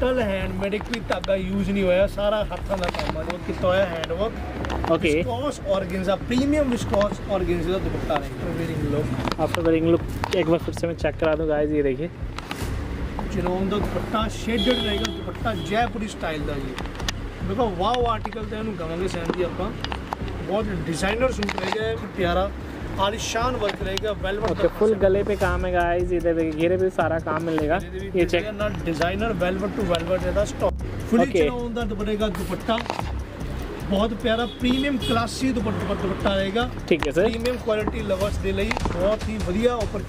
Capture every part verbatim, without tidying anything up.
Total handmade एक भी धागा यूज नहीं होया, सारा हाथों का काम है। बहुत कितना है handwork. Okay, viscose organza premium viscose organza dupatta है। Wearing look, after wearing look एक बार फिर से मैं चेक करा दूं गाइस। ये देखिए चिनोन का दुपट्टा शेडेड रहेगा, दुपट्टा जयपुरी स्टाइल का। ये देखो वाओ आर्टिकल तो इन्होंने कहेंगे सैन जी आपा। बहुत डिजाइनर सूट रहेगा, प्यारा आलिशान वर्क रहेगा। वेलवेट फुल गले पे काम है गाइस। इधर देखिए घेरे पे सारा काम मिलेगा। ये चेक ना डिजाइनर वेलवेट टू वेलवेट है दा स्टॉक फुली चिनोन दा बनेगा दुपट्टा। बहुत प्यारा प्रीमियम क्लासी दुपट्टा दुपट्टा रहेगा। ठीक है सर, प्रीमियम क्वालिटी लवर्स दे ਲਈ ਬਹੁਤ ਹੀ ਵਧੀਆ ਉੱਪਰ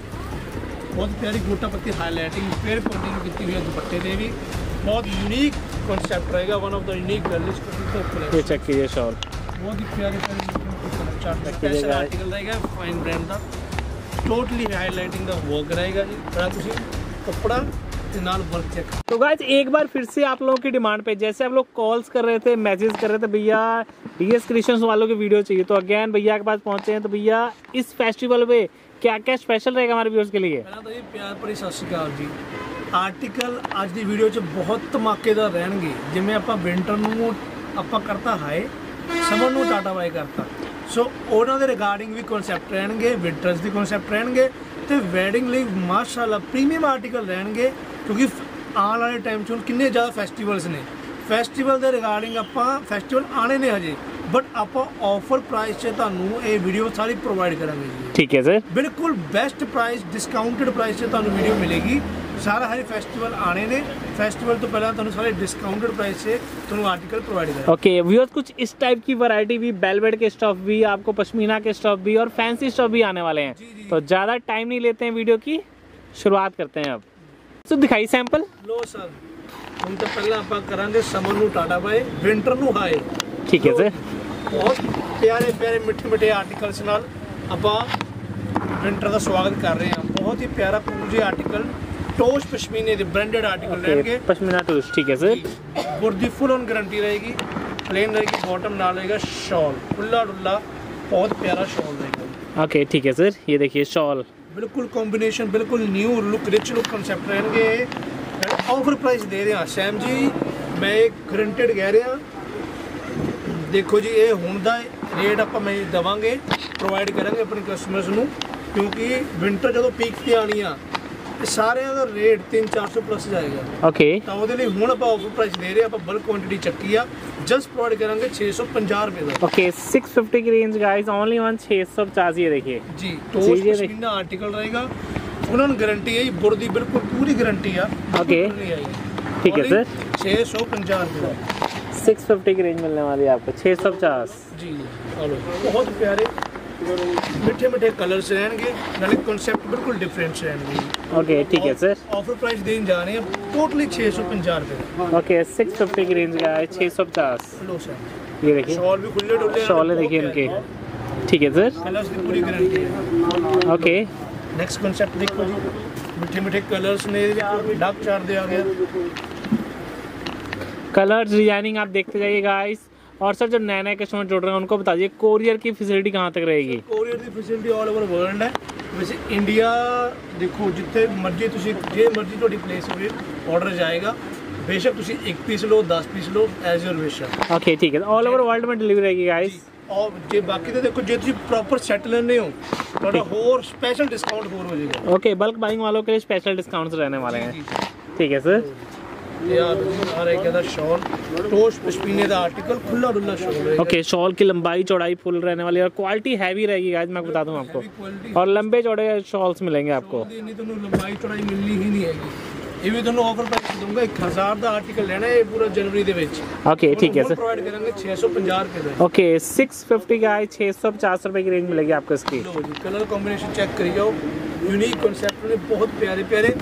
ਬਹੁਤ ਪਿਆਰੀ ਗੋਟਾ ਪੱਤੀ ਹਾਈਲਾਈਟਿੰਗ ਫੇਰ ਕੋਟਿੰਗ ਕੀਤੀ ਹੋਈ ਹੈ ਦੁਪੱਟੇ ਦੇ ਵੀ। ਬਹੁਤ ਯੂਨੀਕ ਕਨਸੈਪਟ रहेगा, one of the unique girlish concept. ये चेक कीजिए शॉल, बहुत ही प्यारे स्पेशल आर्टिकल रहेगा फाइन ब्रांड का। टोटली हाईलाइटिंग का वर्क रहेगा जी, बड़ा कुछ कपड़ा नाल वर्क चेक। तो गाइस एक बार फिर से आप लोगों की डिमांड पे, जैसे आप लोग कॉल्स कर रहे थे, मैसेज कर रहे थे भैया डीएस क्रिएशंस वालों की वीडियो चाहिए, तो अगेन भैया के पास पहुंचे हैं। तो भैया इस फेस्टिवल पे क्या क्या स्पेशल रहेगा हमारे व्यूअर्स के लिए? पहला तो ये प्यार भरी सत श्री अकाल जी। आर्टिकल आज की वीडियो च बहुत धमाकेदार रहेंगे। जिवें आपां विंटर नूं आपां करता हाई, समर नूं टाटा बाय करता, सो उन्होंने के रिगार्डिंग भी कॉन्सैप्ट रहेंगे, विंटर्स भी कॉन्सैप्ट रहेंगे, तो वैडिंग लिए माशाल्लाह प्रीमियम आर्टिकल रहेंगे। क्योंकि आने वाले टाइम से कितने ज़्यादा फैसटिवल्स ने, फैसटिवल के रिगार्डिंग आप फैसटिवल आने ने हजे, बट आप ऑफर प्राइस से तू ये वीडियो सारी प्रोवाइड करांगे जी। ठीक है सर, बिल्कुल बेस्ट प्राइस डिस्काउंटेड प्राइस से तू वीडियो मिलेगी। सारा हर फेस्टिवल आने ने, फेस्टिवल तो पहले तुहानू सारे डिस्काउंटेड प्राइस से तुहानू आर्टिकल प्रोवाइड करेंगे। ओके व्यूअर्स, कुछ इस टाइप की वैरायटी भी, वेलवेट के स्टफ भी, आपको पश्मीना के स्टफ भी और फैंसी स्टफ भी आने वाले हैं। जी जी। तो ज़्यादा टाइम नहीं लेते हैं, वीडियो की शुरुआत करते हैं। अब तो दिखाई सैंपल लो सर। हम तो पहला आप करांगे समर नू टाटा बाय, विंटर नू हाई। ठीक है सर, बहुत प्यारे प्यारे मिठे मिठे आर्टिकल्स नाल आपां विंटर का स्वागत कर रहे हैं। बहुत ही प्यारा पूरे आर्टिकल टोस्ट पश्मीने के ब्रांडेड आर्टिकल रहेंगे, पश्मीना टोस्ट। ठीक है सर, बुर्दी फुल ऑन गारंटी रहेगी, प्लेन रहेगी बॉटम, ना रहेगा शॉल खुला डुल्ला, बहुत प्यारा शॉल रहेगा। ओके ठीक है सर, ये देखिए शॉल बिल्कुल कॉम्बिनेशन, बिल्कुल new look, rich look concept रहेंगे। ऑफर प्राइस दे रहे हैं सैम जी, मैं गारंटेड कह रहा। देखो जी ये हुण दा रेट आप मैं देवांगे, प्रोवाइड करांगे अपने कस्टमर्स नूं, क्योंकि विंटर जदों पीक ते आनी आ, सारे का रेट तीन चार सौ प्लस जाएगा। ओके तो वो हूँ आप ऑफर प्राइस दे रहे हैं, आप बल्क क्वांटिटी चक्की आ, जस्ट प्रोवाइड करेंगे छे सौ पंजा रुपये का। ओके सिक्स फिफ्टी की रेंज गाइस, ओनली वन छे सौ पचास। ये देखिए जी, टोस्ट पश्मीना आर्टिकल रहेगा, उन्होंने गारंटी है, बुरदी बिल्कुल पूरी गारंटी आ। ओके ठीक है सर, छे सौ पंजा रुपये, सिक्स फिफ्टी की रेंज मिलने वाली है आपको, छे सौ पचास जी। बहुत प्यारे मिठे मिठे कलर्स रहेंगे, नाले कॉन्सेप्ट बिल्कुल डिफरेंट रहेंगे। ओके ठीक है सर, ऑफर प्राइस देने जा रहे हैं टोटली छे सौ पंजा रुपये। ओके सिक्स फिफ्टी की रेंज का है, छे सौ पचास। ये देखिए शॉल भी खुले डुले शॉल है, देखिए इनके। ठीक है सर, कलर्स की पूरी गारंटी है। ओके नेक्स्ट कॉन्सेप्ट देखो जी, मिठे मिठे कलर्स ने, डार्क चार दिया गया, कलर्स डिजाइनिंग आप देखते जाइए गाइस। और सर जो नए नए कस्टमर जुड़ रहे हैं उनको बता दिए कोरियर की फैसिलिटी कहाँ तक रहेगी? कोरियर की फैसिलिटी ऑल ओवर वर्ल्ड है। वैसे इंडिया देखो जितने मर्जी तुसी जे मर्जी थोड़ी प्लेस पे ऑर्डर जाएगा, बेशक तुसी एक पीस लो, दस पीस लो, एज योर विश। ओके ठीक है, ऑल ओवर वर्ल्ड में डिलीवरी रहेगी गाइस। और जे बाकी तो देखो जे तुसी प्रॉपर सेटलर नहीं हो थोड़ा और स्पेशल डिस्काउंट और हो जाएगा। ओके बल्क बाइंग वालों के लिए स्पेशल डिस्काउंट्स रहने वाले हैं। ठीक है सर, शॉल ओके, शॉल की लंबाई चौड़ाई फुल रहने वाली है और क्वालिटी हैवी रहेगी गाइस, मैं बता दूं आपको। और लंबे चौड़े शॉल्स मिलेंगे आपको, लंबाई चौड़ाई मिलनी ही नहीं है। ये भी दोनों ऑफर प्राइस दूंगा, एक हज़ार ਦਾ ਆਰਟੀਕਲ ਲੈਣਾ ਹੈ ਪੂਰਾ ਜਨਵਰੀ ਦੇ ਵਿੱਚ। ਓਕੇ ਠੀਕ ਹੈ ਸਰ, ਪ੍ਰੋਵਾਈਡ ਕਰਾਂਗੇ छह सौ पचास ਰੁਪਏ ਦਾ। ਓਕੇ छह सौ पचास ਗਾਇਸ, छह सौ पचास ਰੁਪਏ ਦੀ ਰੇਂਜ ਮਿਲੇਗੀ आपको इसकी। लो जी, कलर कॉम्बिनेशन चेक करिए, यूनिक कॉन्सेप्ट ने, बहुत प्यारे प्यारे,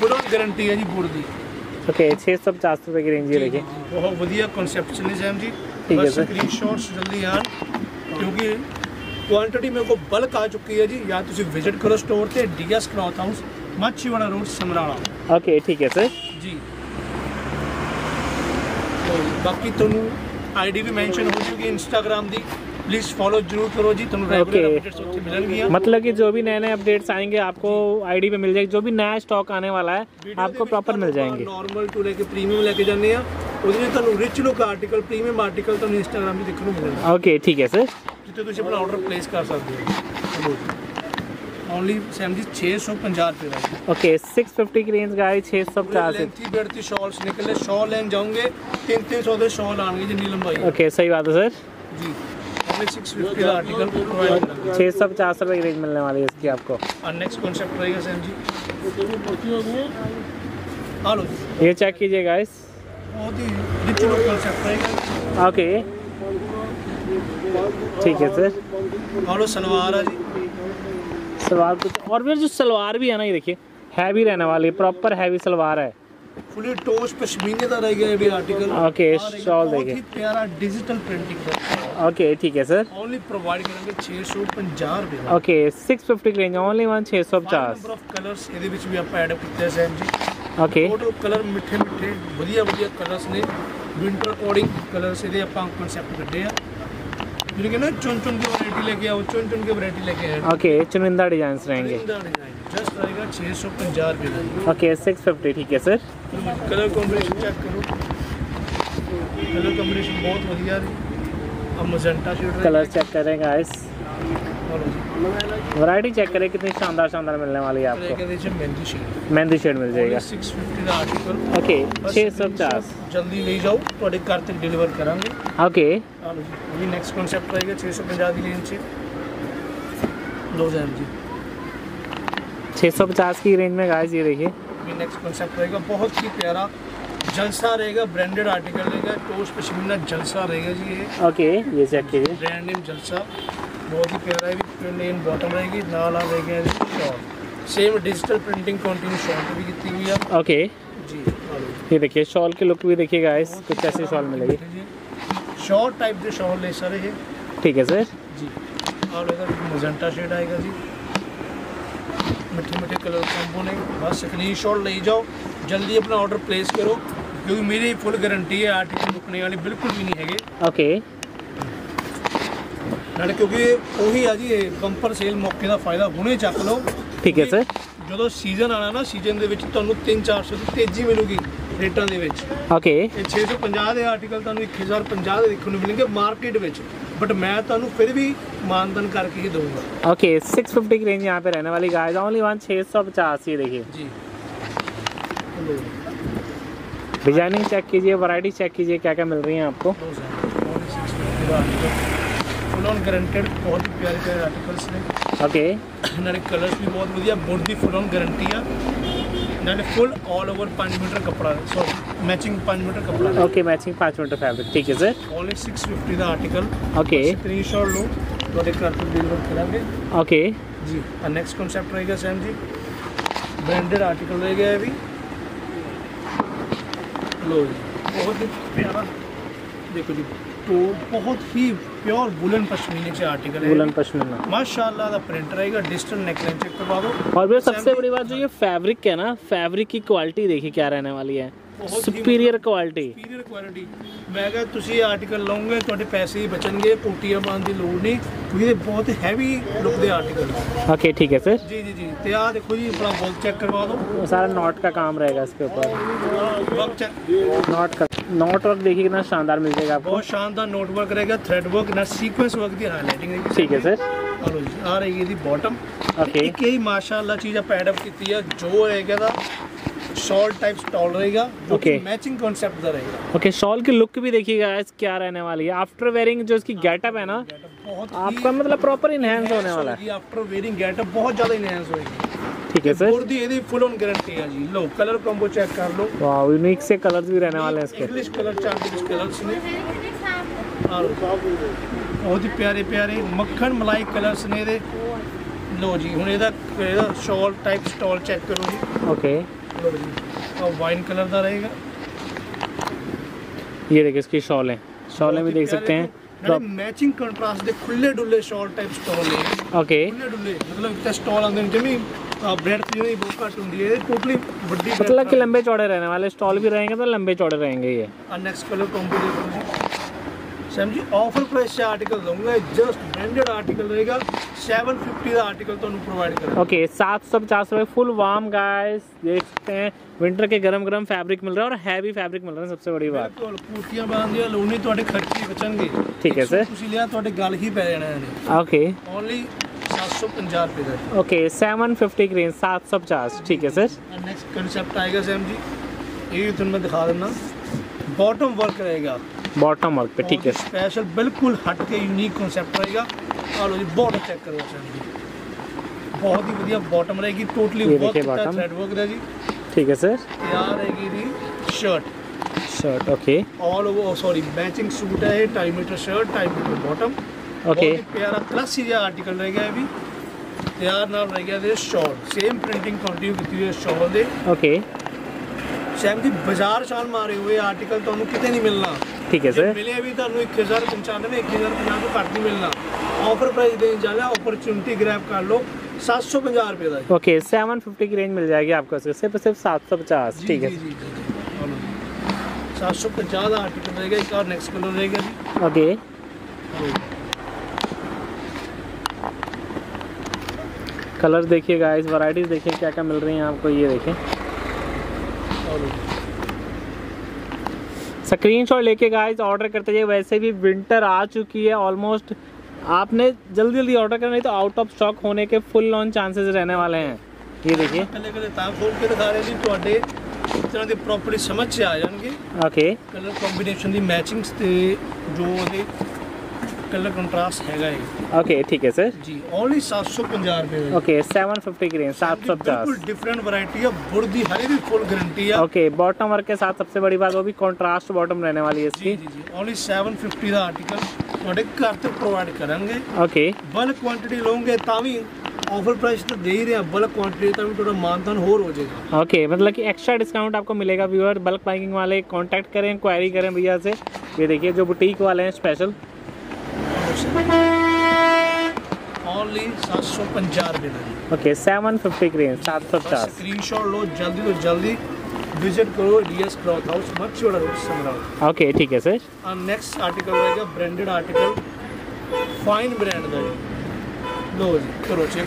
फुल ऑन गारंटी है जी बुरदी। ओके छे सौ पचास रुपये की रेंज। ये देखिए बहुत बढ़िया कॉन्सेप्ट चले सैम जी। ठीक है सर, स्क्रीन शॉट्स जल्दी आन, क्योंकि क्वांटिटी मेरे को बल्क आ चुकी है जी। या तुम विजिट करो स्टोर से, DS cloth house, Machhiwara road, Samrala. Okay ठीक है सर जी, बाकी तुहानू आईडी भी मैंशन हो चुकी इंस्टाग्राम की, प्लीज फॉलो जरूर करो जी। तुम रेगुलर अपडेट्स अच्छे मिलेंगे, मतलब कि जो भी नए नए अपडेट्स आएंगे आपको आईडी पे मिल जाएगी, जो भी नया स्टॉक आने वाला है आपको प्रॉपर मिल जाएंगे। नॉर्मल टू लेके प्रीमियम लेके जाने हैं ਉਹਦੇ ਤੁਹਾਨੂੰ rich look article premium article ਤੁਹਾਨੂੰ ਇੰਸਟਾਗ੍ਰam ਤੇ ਦੇਖਣ ਨੂੰ ਮਿਲਣਗੇ। ਓਕੇ ਠੀਕ ਹੈ ਸਰ, ਜਿੱਥੇ ਤੁਸੀਂ ਆਪਣਾ ਆਰਡਰ ਪਲੇਸ ਕਰ ਸਕਦੇ ਹੋ। ਓਨਲੀ ਸੈਮਜੀ छह सौ पचास ਰੁਪਏ ਦਾ। ਓਕੇ छह सौ पचास ਦੀ ਰੇਂਜ ਗਾਇਸ छह सौ पचास। ਲੈਂਥੀ ਬੈਡ ਤੇ ਸ਼ਾਲਸ ਨਿਕਲੇ, ਸ਼ਾਲ ਲੈਣ ਜਾਓਗੇ तीन सौ तीन सौ ਦੇ ਸ਼ਾਲ ਆਣਗੇ ਜਿੰਨੀ ਲੰਬਾਈ। ਓਕੇ ਸਹੀ ਬਾਤ ਹੈ ਸਰ ਜੀ। हमें छह सौ पचास का आर्टिकल प्रोवाइड करेंगे। छह सौ पचास रुपए की रेंज मिलने वाली है इसकी आपको। और नेक्स्ट कांसेप्ट रहेगा सैमजी, हेलो ये चेक कीजिए गाइस। ओके ठीक है सर। और सलवार है जी, सलवार कुछ और भी, जो सलवार भी है ना ये देखिए हैवी रहने वाली है, प्रॉपर हैवी सलवार है। फुली टोस पश्मीने का रहेगा ये भी आर्टिकल। ओके शॉल देखिए, बहुत प्यारा डिजिटल प्रिंटिंग है। ओके ठीक है सर, ओनली प्रोवाइड करेंगे छह सौ पचास रुपए। ओके छह सौ पचास रेंज ओनली वन छह सौ पचास। नंबर ऑफ कलर्स ਇਹਦੇ ਵਿੱਚ ਵੀ ਆਪਾਂ ਐਡ ਕੀਤੇ ਐ ਸੈਮ ਜੀ। ਓਕੇ ਫੋਟੋ ਕਲਰ ਮਿੱਠੇ ਮਿੱਠੇ ਵਧੀਆ ਵਧੀਆ ਕਲਰਸ ਨੇ, ਵਿੰਟਰ ਅਕੋਰਡਿੰਗ ਕਲਰਸ ਇਹਦੇ ਆਪਾਂ ਕਨਸੈਪਟ ਕੱਢੇ ਆ। ਜਿਹਨੇ ਨਾ ਚੁਣ ਚੁਣ ਦੀ ਵੈਰਾਈਟੀ ਲੈ ਕੇ ਆਓ, ਚੁਣ ਚੁਣ ਦੀ ਵੈਰਾਈਟੀ ਲੈ ਕੇ ਆਓ। ਓਕੇ ਚੁਨਿੰਦਾ डिजाइंस रहेंगे, जस्ट रहेगा छह सौ पचास रुपए। ओके छह सौ पचास ठीक है सर। कलर कॉम्बिनेशन चेक करो, कलर कॉम्बिनेशन बहुत बढ़िया है। अब मजेंटा शेड कलर चेक करेंगे गाइस, वैरायटी चेक करें कितनी शानदार शानदार मिलने वाली है आपको। मेहंदी शेड, मेहंदी शेड मिल जाएगा छह सौ पचास का आर्टिकल। ओके छह सौ पचास, जल्दी ले जाओ ਤੁਹਾਡੇ ਘਰ तक डिलीवर करांगे। ओके ये नेक्स्ट कांसेप्ट रहेगा छह सौ पचास की रेंज से। लो जान जी छह सौ पचास की रेंज में गाइस ये देखिए ये नेक्स्ट कांसेप्ट रहेगा, बहुत ही प्यारा जलसा रहेगा, ब्रांडेड आर्टिकल रहेगा, टोस्ट पश्मीना जलसा रहेगा जी ये। ओके ये चेक कीजिए, ब्रांड नेम जलसा, बहुत ही प्यारा है। प्रिंट इन बॉटम रहेगी, लाल आ रहेगा shawl, same digital printing continue shawl पे भी कितनी हुई है। ओके जी ये देखिए शॉल की लुक भी देखिए गाइस, कुछ ऐसी शॉल मिलेगी, शॉर्ट टाइप के शॉल ले सर ये। ठीक है सर जी। और इधर मजेंटा शेड आएगा जी, मिठे मिठे कलर कॉम्बो ने। बस स्क्रीनशॉट ले जाओ, जल्दी अपना ऑर्डर प्लेस करो, क्योंकि मेरी फुल गारंटी है आर्टिकल रुकने वाली बिल्कुल भी नहीं है। ओके लड़ क्योंकि वही आज ये बंपर सेल मौके का फायदा हुणे चक लो। ठीक है सर, जो सीजन आना ना सीजन के तीन चार सौ की तेजी मिलेगी रेटों के। ओके छे सौ पचास के आर्टिकल तुहानू एक हज़ार पचास देखने मिलेंगे मार्केट में, बट मैं तुहानू फिर भी मानधन करके ही दूंगा। ओके सिक्स फिफ्टी की रेंज यहाँ पे रहने वाली गाइस, ओनली वन छः सौ पचास ये देखिए जी। डिजाइनिंग चेक कीजिए, वैरायटी चेक कीजिए, क्या क्या मिल रही है आपको। फुल ऑन गारंटेड, बहुत ही प्यारे प्यारे आर्टिकल्स ने। ओके इन्होंने कलर्स भी बहुत बढ़िया, बहुत ही फुल ऑन गारंटी है। इन्होंने फुल ऑल ओवर पाँच मीटर कपड़ा, सॉरी मैचिंग पाँच मीटर कपड़ा। ओके मैचिंग पाँच मीटर फैब्रिक। ठीक है सर, ओनली सिक्स फिफ्टी का आर्टिकल। ओके स्क्रीन शॉट लो, थोड़े घर पर डिलीवर कराएंगे। ओके जी नेक्स्ट कॉन्सेप्ट रहेगा सैम जी, ब्रांडेड आर्टिकल रहेगा अभी। लो बहुत ही प्यारा देखो जी, तो बहुत ही प्योर वुलन पश्मीने से आर्टिकल है, वुलन पश्मीना माशाल्लाह का प्रिंट रहेगा, डिजिटल नेकलाइन चेक करवा दो। और भैया सबसे बड़ी बात जो ये फैब्रिक है ना, फैब्रिक की क्वालिटी देखिए क्या रहने वाली है, सुपीरियर क्वालिटी, सुपीरियर क्वालिटी। मैं अगर तुसी आर्टिकल लाओगे तो पैसे ही बचेंगे, कोटियां पाने की लोड़ नहीं, क्योंकि ये बहुत हैवी लुक दे आर्टिकल। ओके ठीक है सर जी जी जी। तो यार देखो जी अपना वर्क चेक करवा दो, सारा नॉट का काम रहेगा इसके ऊपर, वर्क चेक नॉट का नोट वर्क देखिए कितना शानदार मिल जाएगा आपको, बहुत शानदार नोट वर्क रहेगा, थ्रेड वर्क ना सीक्वेंस वर्क दी हाइलाइटिंग। ठीक है सर, और आ रही है दी बॉटम। ओके कई माशाल्लाह चीज आप ऐड अप की है, जो रहेगा ना शॉल टाइप स्टॉल रहेगा। ओके मैचिंग कांसेप्ट का रहेगा। ओके शॉल की लुक भी देखिए गाइस क्या रहने वाली है, आफ्टर वेयरिंग जो इसकी गेटअप है ना आपका, मतलब प्रॉपर एनहांस होने वाला है, आफ्टर वेयरिंग गेटअप बहुत ज्यादा एनहांस होगी। ठीक है सर, पूरी ये फुल ऑन गारंटी है जी। लो कलर कॉम्बो चेक कर लो, वाओ यूनिक से कलर्स भी रहने वाले हैं इसके, इंग्लिश कलर चार्ट कलर्स ने, और बहुत ही प्यारे प्यारे मक्खन मलाई कलर्स ने दे। लो जी हुन एदा एदा शॉल टाइप स्टॉल चेक करो जी। ओके लो जी और वाइन कलर दा रहेगा ये देखिए, इसकी शॉल है, शॉल भी देख सकते हैं, मैचिंग कंट्रास्ट दे खुले डुले शॉल टाइप स्टॉल है। ओके खुले डुले मतलब इतना स्टॉल अंदर जमी ब्रेड की नहीं बहुत काट होती है, टोटली बड़ी मतलब कि लंबे चौड़े रहने वाले स्टॉल भी रहेंगे, तो लंबे चौड़े रहेंगे ये। और नेक्स्ट कलर कॉम्बिनेशन समझिए ऑफर प्राइस से आर्टिकल दूंगा, जस्ट ब्रांडेड आर्टिकल रहेगा। सात सौ पचास का आर्टिकल तो प्रोवाइड करेंगे। ओके सात सौ पचास रुपये फुल वार्म गाइस, देखते हैं विंटर के गरम गरम फैब्रिक मिल रहा है और हैवी फैब्रिक मिल रहा है, सबसे बड़ी बात। कुर्तियां बन दिया लोनी थोड़े खर्चे बचेंगे, ठीक है सर, इसीलिए थोड़े गल ही पै जाना। ओके ओनली सात सौ पंजा रुपये। ओके सेवन फिफ्टी ग्रीन सात सौ पचास, ठीक है सर। नेक्स्ट कंसेप्ट आएगा सैम जी, ये तुम्हें दिखा देना, बॉटम वर्क रहेगा, बॉटम वर्क पे, ठीक है स्पेशल, बिल्कुल हट के यूनिक कॉन्सेप्ट रहेगा। और ये बॉर्डर चेक करो सर, बहुत ही बढ़िया बॉटम रहेगी, टोटली वर्क का थ्रेड वर्क रहेगी, ठीक है सर। तैयार रहेगी दी shirt, shirt okay all over, sorry matching suit है, टाई मीटर शर्ट, टाई मीटर बॉटम, ओके प्यारा क्लासी ये आर्टिकल रहेगा। ये भी तैयार नाल रहेगा दे शॉर्ट, सेम प्रिंटिंग कंटिन्यू की है शॉर्ट दे। ओके सैम जी बाजार छाल मारे हुए आर्टिकल तो कितने नहीं मिलना, ठीक है सर। मिले भी तुम एक हज़ार पंचानवे एक हज़ार पंजाब तो घट नहीं मिलना, ऑफर प्राइस देने जा रहा है, अपॉर्चुनिटी ग्रैब कर लो सात सौ पंजाब रुपये का। ओके सेवन फिफ्टी की रेंज मिल जाएगी आपको सिर्फ सिर्फ सात सौ पचास, ठीक है सात सौ पचास का आर्टिकल रहेगा। एक और नेक्स्ट कलर रहेगा जी, ओके कलर देखिएगा, इस वराइटीज़ देखिए क्या क्या मिल रही हैं आपको, ये देखें स्क्रीनशॉट लेके गाइस ऑर्डर करते जाइए। वैसे भी विंटर आ चुकी है ऑलमोस्ट, आपने जल्दी जल्दी ऑर्डर करना, नहीं तो आउट ऑफ स्टॉक होने के फुल ऑन चांसेस रहने वाले हैं। ये देखिए प्रॉपर्टी समझ से आ जाएंगे। ओके कलर कॉम्बिनेशन दी मैचिंग जो कलर कंट्रास्ट हैगा। ओके ठीक है सर जी, ओनली सात सौ पंजाब रुपये। ओके सेवन फिफ्टी की रेंज सात सौ पचास, बिल्कुल डिफरेंट वैरायटी है, बुर्दी हरी भी फुल गारंटी है। ओके बॉटम वर्क के साथ सबसे बड़ी बात वो भी कंट्रास्ट बॉटम रहने वाली है इसकी। जी जी ओनली सेवन फिफ्टी का आर्टिकल थोड़े घर तक प्रोवाइड करेंगे। ओके बल्क क्वान्टिटी लोगे तावी ऑफर प्राइस तो दे ही रहे हैं, बल्क क्वान्टिटी तभी थोड़ा मानधन और हो जाएगा। ओके मतलब कि एक्स्ट्रा डिस्काउंट आपको मिलेगा। व्यूअर बल्क बाइकिंग वाले कॉन्टैक्ट करें, इंक्वायरी करें भैया से। ये देखिए जो बुटीक वाले हैं स्पेशल ओनली सात सौ पंचार रुपये का। ओके सेवन फिफ्टी की रेंज सात सौ पचास। स्क्रीन शॉट लो, जल्दी से जल्दी विजिट करो DS cloth house मच्छोड़ा road Samrala. Okay ठीक है सर। और नेक्स्ट आर्टिकल रहेगा ब्रांडेड आर्टिकल, फाइन ब्रांड का जी, लो जी करो चेक,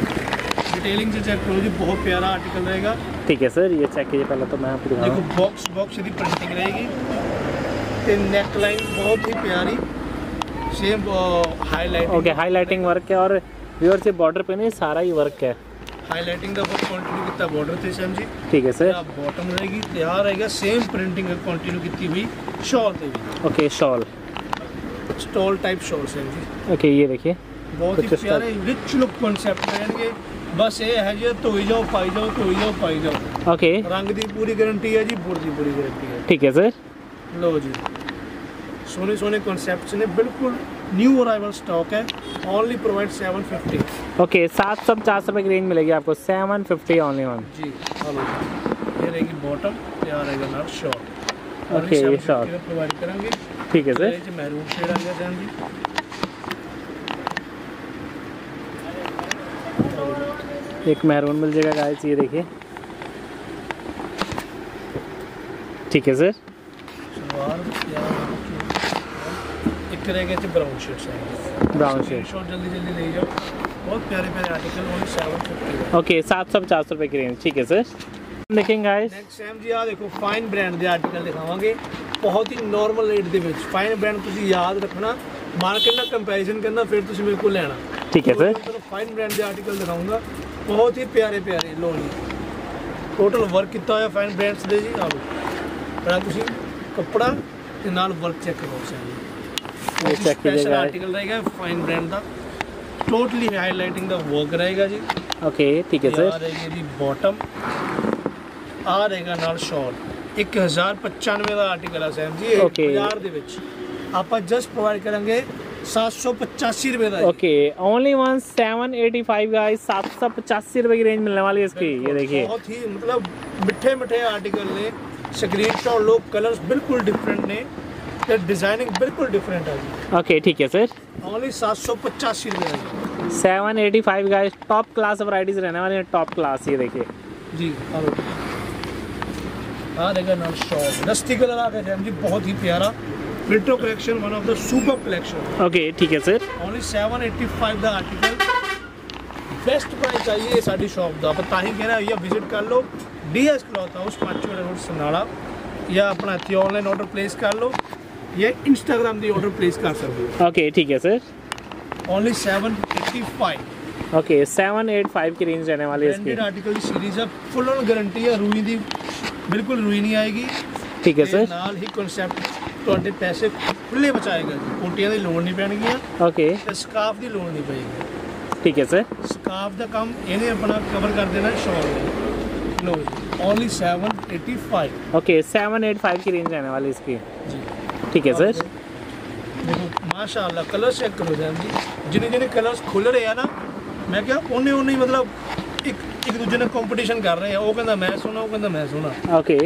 डिटेलिंग से चेक करो जी, बहुत प्यारा आर्टिकल रहेगा। ठीक है सर ये चेक कीजिए, पहले तो मैं आपको देखो बॉक्स बॉक्स की प्रिंटिंग रहेगी, नेक लाइन बहुत ही प्यारी, same highlighting. Okay highlighting work है और व्यूअर से बॉर्डर पे नहीं सारा ही वर्क है, हाईलाइटिंग का बहुत कंटिन्यू कितना बॉर्डर थे सैम जी। ठीक है सर बॉटम रहेगी, तैयार रहेगा, सेम प्रिंटिंग कंटिन्यू कितनी हुई शॉल पे भी। Okay shawl stole type shawl Sam जी। ओके ये देखिए बहुत ही प्यारे रिच लुक कॉन्सेप्ट रहेंगे, बस ये है जी तो ही जाओ पाई जाओ, तो ही जाओ पाई जाओ। ओके रंग की पूरी गारंटी है जी, बुर की पूरी गारंटी है। ठीक है सर लो जी सोने सोने कॉन्सेप्ट ने बिल्कुल न्यू अराइवल स्टॉक है, only provide seven fifty. Okay सात सौ पचास रुपये की रेंज मिलेगी आपको सेवन फिफ्टी ओनली वन जी। ये रहेगी बॉटम, तैयार रहेगा नाम शॉर्ट। ओके ये शॉर्ट प्रोवाइड करेंगे, ठीक है सर। मैरून शेड आएगा सैम जी, एक मैरून मिल जाएगा गाइस, ये देखिए। ठीक है सर रहेंगे तो brown shade, brown shade short जल्दी जल्दी ले जाओ, बहुत प्यारे प्यारे article only seven fifty. Okay सात सौ पचास रुपये की रेंज, ठीक है सर। देखेंगे गाइस नेक्स्ट सैम जी आ देखो फाइन ब्रांड के आर्टिकल दिखावांगे, बहुत ही नॉर्मल रेट के ਵਿੱਚ। फाइन ब्रांड ਤੁਸੀਂ ਯਾਦ ਰੱਖਣਾ, ਮਾਰਕੀਟ ਨਾਲ ਕੰਪੈਰੀਜ਼ਨ ਕਰਨਾ, ਫਿਰ ਤੁਸੀਂ ਮੇਰੇ ਕੋਲ ਲੈਣਾ, ਠੀਕ ਹੈ ਸਰ। ਤੁਹਾਨੂੰ ਫਾਈਨ ਬ੍ਰਾਂਡ ਦੇ ਆਰਟੀਕਲ ਦਿਖਾਉਂਗਾ, ਬਹੁਤ ਹੀ ਪਿਆਰੇ ਪਿਆਰੇ ਲੋ ਜੀ, ਟੋਟਲ ਵਰਕ ਕੀਤਾ ਹੋਇਆ ਫਾਈਨ ਬ੍ਰਾਂਡਸ ਦੇ ਜੀ। ਆਓ ਪਹਿਲਾਂ ਤੁਸੀਂ ਕੱਪੜਾ ਤੇ ਨਾਲ ਵਰਕ ਚੈੱਕ ਕਰੋ ਸੈਮ ਜੀ। ये चेक कीजिएगा आर्टिकल रहेगा फाइन ब्रांड का, टोटली हाईलाइटिंग का वर्क रहेगा जी। ओके ठीक है सर। ये जी बॉटम आ रहेगा नाल शॉल, एक हज़ार पचानवे का आर्टिकल है सैम जी। ओके बाजार दे विच आपां जस्ट प्रोवाइड करेंगे सात सौ पचासी रुपये का। Okay only one seven eighty five का, सात सौ पचासी रुपये की रेंज मिलने वाली है इसकी। ये देखिए बहुत ही मतलब मिठे मिठे आर्टिकल ने, स्क्रीन शॉट लोग, कलर्स बिल्कुल डिफरेंट ने, डिजाइनिंग बिल्कुल डिफरेंट है। ओके ठीक है सर ओनली सात सौ पचासी रुपये सेवन एटी फाइव का, टॉप क्लास वराइटीज रहने वाली है, टॉप क्लास। ये देखिए जी आ देखा नाम शॉप, रस्ती कलर आ गया जी, बहुत ही प्यारा retro collection, one of the superb collection. Okay, ठीक है sir. Only seven eighty-five the article. Best price चाहिए साड़ी shop दा. पर ताही कहना ये visit कर लो. D S Cloth House पाँचवें रोड समराला. या अपना थी online order place कर लो. ये Instagram दी order place कर सकते हो. Okay, ठीक है sir. Only seven eighty-five. Okay seven eight five की रेंज रहने वाली है इसकी. आर्टिकल की सीरीज है, फुल ऑन गारंटी है, रूई दी बिल्कुल रूई नहीं आएगी. ठीक है सर. नाल ही कॉन्सेप्ट ਤੁਹਾਡੇ ਪੈਸੇ ਖੁੱਲੇ ਬਚਾਏਗਾ, ਕੋਟੀਆਂ ਦੀ ਲੋੜ ਨਹੀਂ ਪੈਣਗੀਆਂ. ਓਕੇ ਤੇ ਸਕਾਫ ਦੀ ਲੋੜ ਨਹੀਂ ਪਏਗੀ. ਠੀਕ ਹੈ ਸਰ. ਸਕਾਫ ਦਾ ਕੰਮ ਇਹਨੇ ਆਪਣਾ ਕਵਰ ਕਰ ਦੇਣਾ ਸ਼ੌਲ ਨੇ. ਲੋ only seven eighty five. Okay seven eighty five की रेंज रहने वाली है इसकी जी. ठीक है सर. देखो माशाल्लाह कलर चेक करो जी. जिने जिने कलर्स खुल रहे हैं ना, मैं क्या उन्हें उन्हें मतलब एक एक दूसरे ने कंपटीशन कर रहे हैं. वो कहता मैं सुना, वो कहता मैं सुना. Okay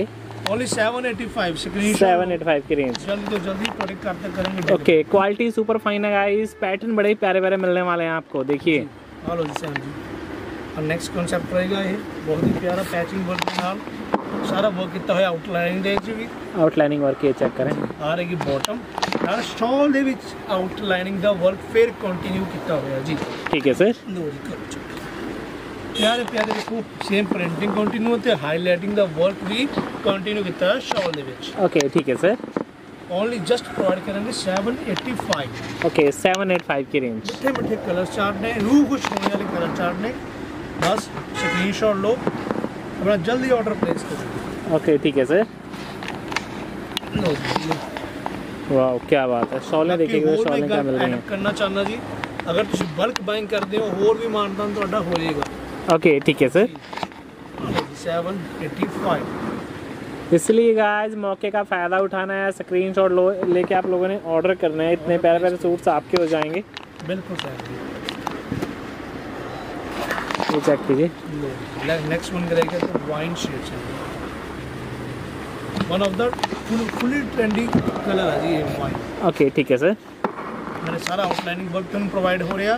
only seven eighty five screen seven eighty five की रेंज. जल्दी तो जल्दी प्रोडक्ट करते करेंगे. ओके क्वालिटी सुपर फाइन है गाइस. पैटर्न बड़े प्यारे प्यारे मिलने वाले हैं आपको. देखिए हेलो जी सैम जी. और नेक्स्ट कांसेप्ट रहेगा ये बहुत ही प्यारा पैचिंग वर्क के साथ सारा वर्क किया हुआ है. आउटलाइनिंग देखिए भी, आउटलाइनिंग वर्क ये चेक करें. आ रही बॉटम हर शॉल ਦੇ ਵਿੱਚ ਆਊਟਲਾਈਨਿੰਗ ਦਾ ਵਰਕ ਫੇਰ ਕੰਟੀਨਿਊ ਕੀਤਾ ਹੋਇਆ ਜੀ. ਠੀਕ ਹੈ ਸਰ. ਪਿਆਰੇ ਪਿਆਰੇ ਦੇਖੋ ਸੇਮ ਪ੍ਰਿੰਟਿੰਗ ਕੰਟੀਨਿਊ ਤੇ ਹਾਈਲਾਈਟਿੰਗ ਦਾ ਵਰਕ ਵੀ ਕੰਟੀਨਿਊ ਕੀਤਾ ਸ਼ਾਲ ਦੇ ਵਿੱਚ. ਓਕੇ ਠੀਕ ਹੈ ਸਰ. ਓਨਲੀ ਜਸਟ ਪ੍ਰੋਵਾਈਡ ਕਰਾਂਗੇ seven eighty five. Okay seven eighty five की रेंज. ਮਿੱਠੇ ਮਿੱਠੇ ਕਲਰ ਚਾਰਟ ਨੇ, ਰੂਹ ਖੁਸ਼ ਹੋਣ ਵਾਲੇ ਕਲਰ ਚਾਰਟ ਨੇ. ਬਸ ਸਕਰੀਨਸ਼ਾਟ ਲਓ, ਆਪਣਾ ਜਲਦੀ ਆਰਡਰ ਪਲੇਸ ਕਰੋ. ਓਕੇ ਠੀਕ ਹੈ ਸਰ. ਲਓ ਜੀ वाह क्या बात है. शॉलें देखिएगा, शॉलें क्या मिल रही हैं. करना चाहना जी अगर तुम बल्क बाइंग करते हो और भी मानदान तो अड्डा हो जाएगा. ओके ठीक है सर. Seven eighty five. इसलिए गाइस मौके का फ़ायदा उठाना है. स्क्रीनशॉट लो लेके आप लोगों ने ऑर्डर करना है. इतने प्यारे प्यारे सूट्स आपके हो जाएंगे. बिल्कुल सर. ये चेक कीजिए. नेक्स्ट वन करेगा तो वाइन शेड्स है. One of the fully trending colour है जी ये वाइन. ओके ठीक है सर. मैंने सारा आउटलाइनिंग वर्क तुम प्रोवाइड हो रहा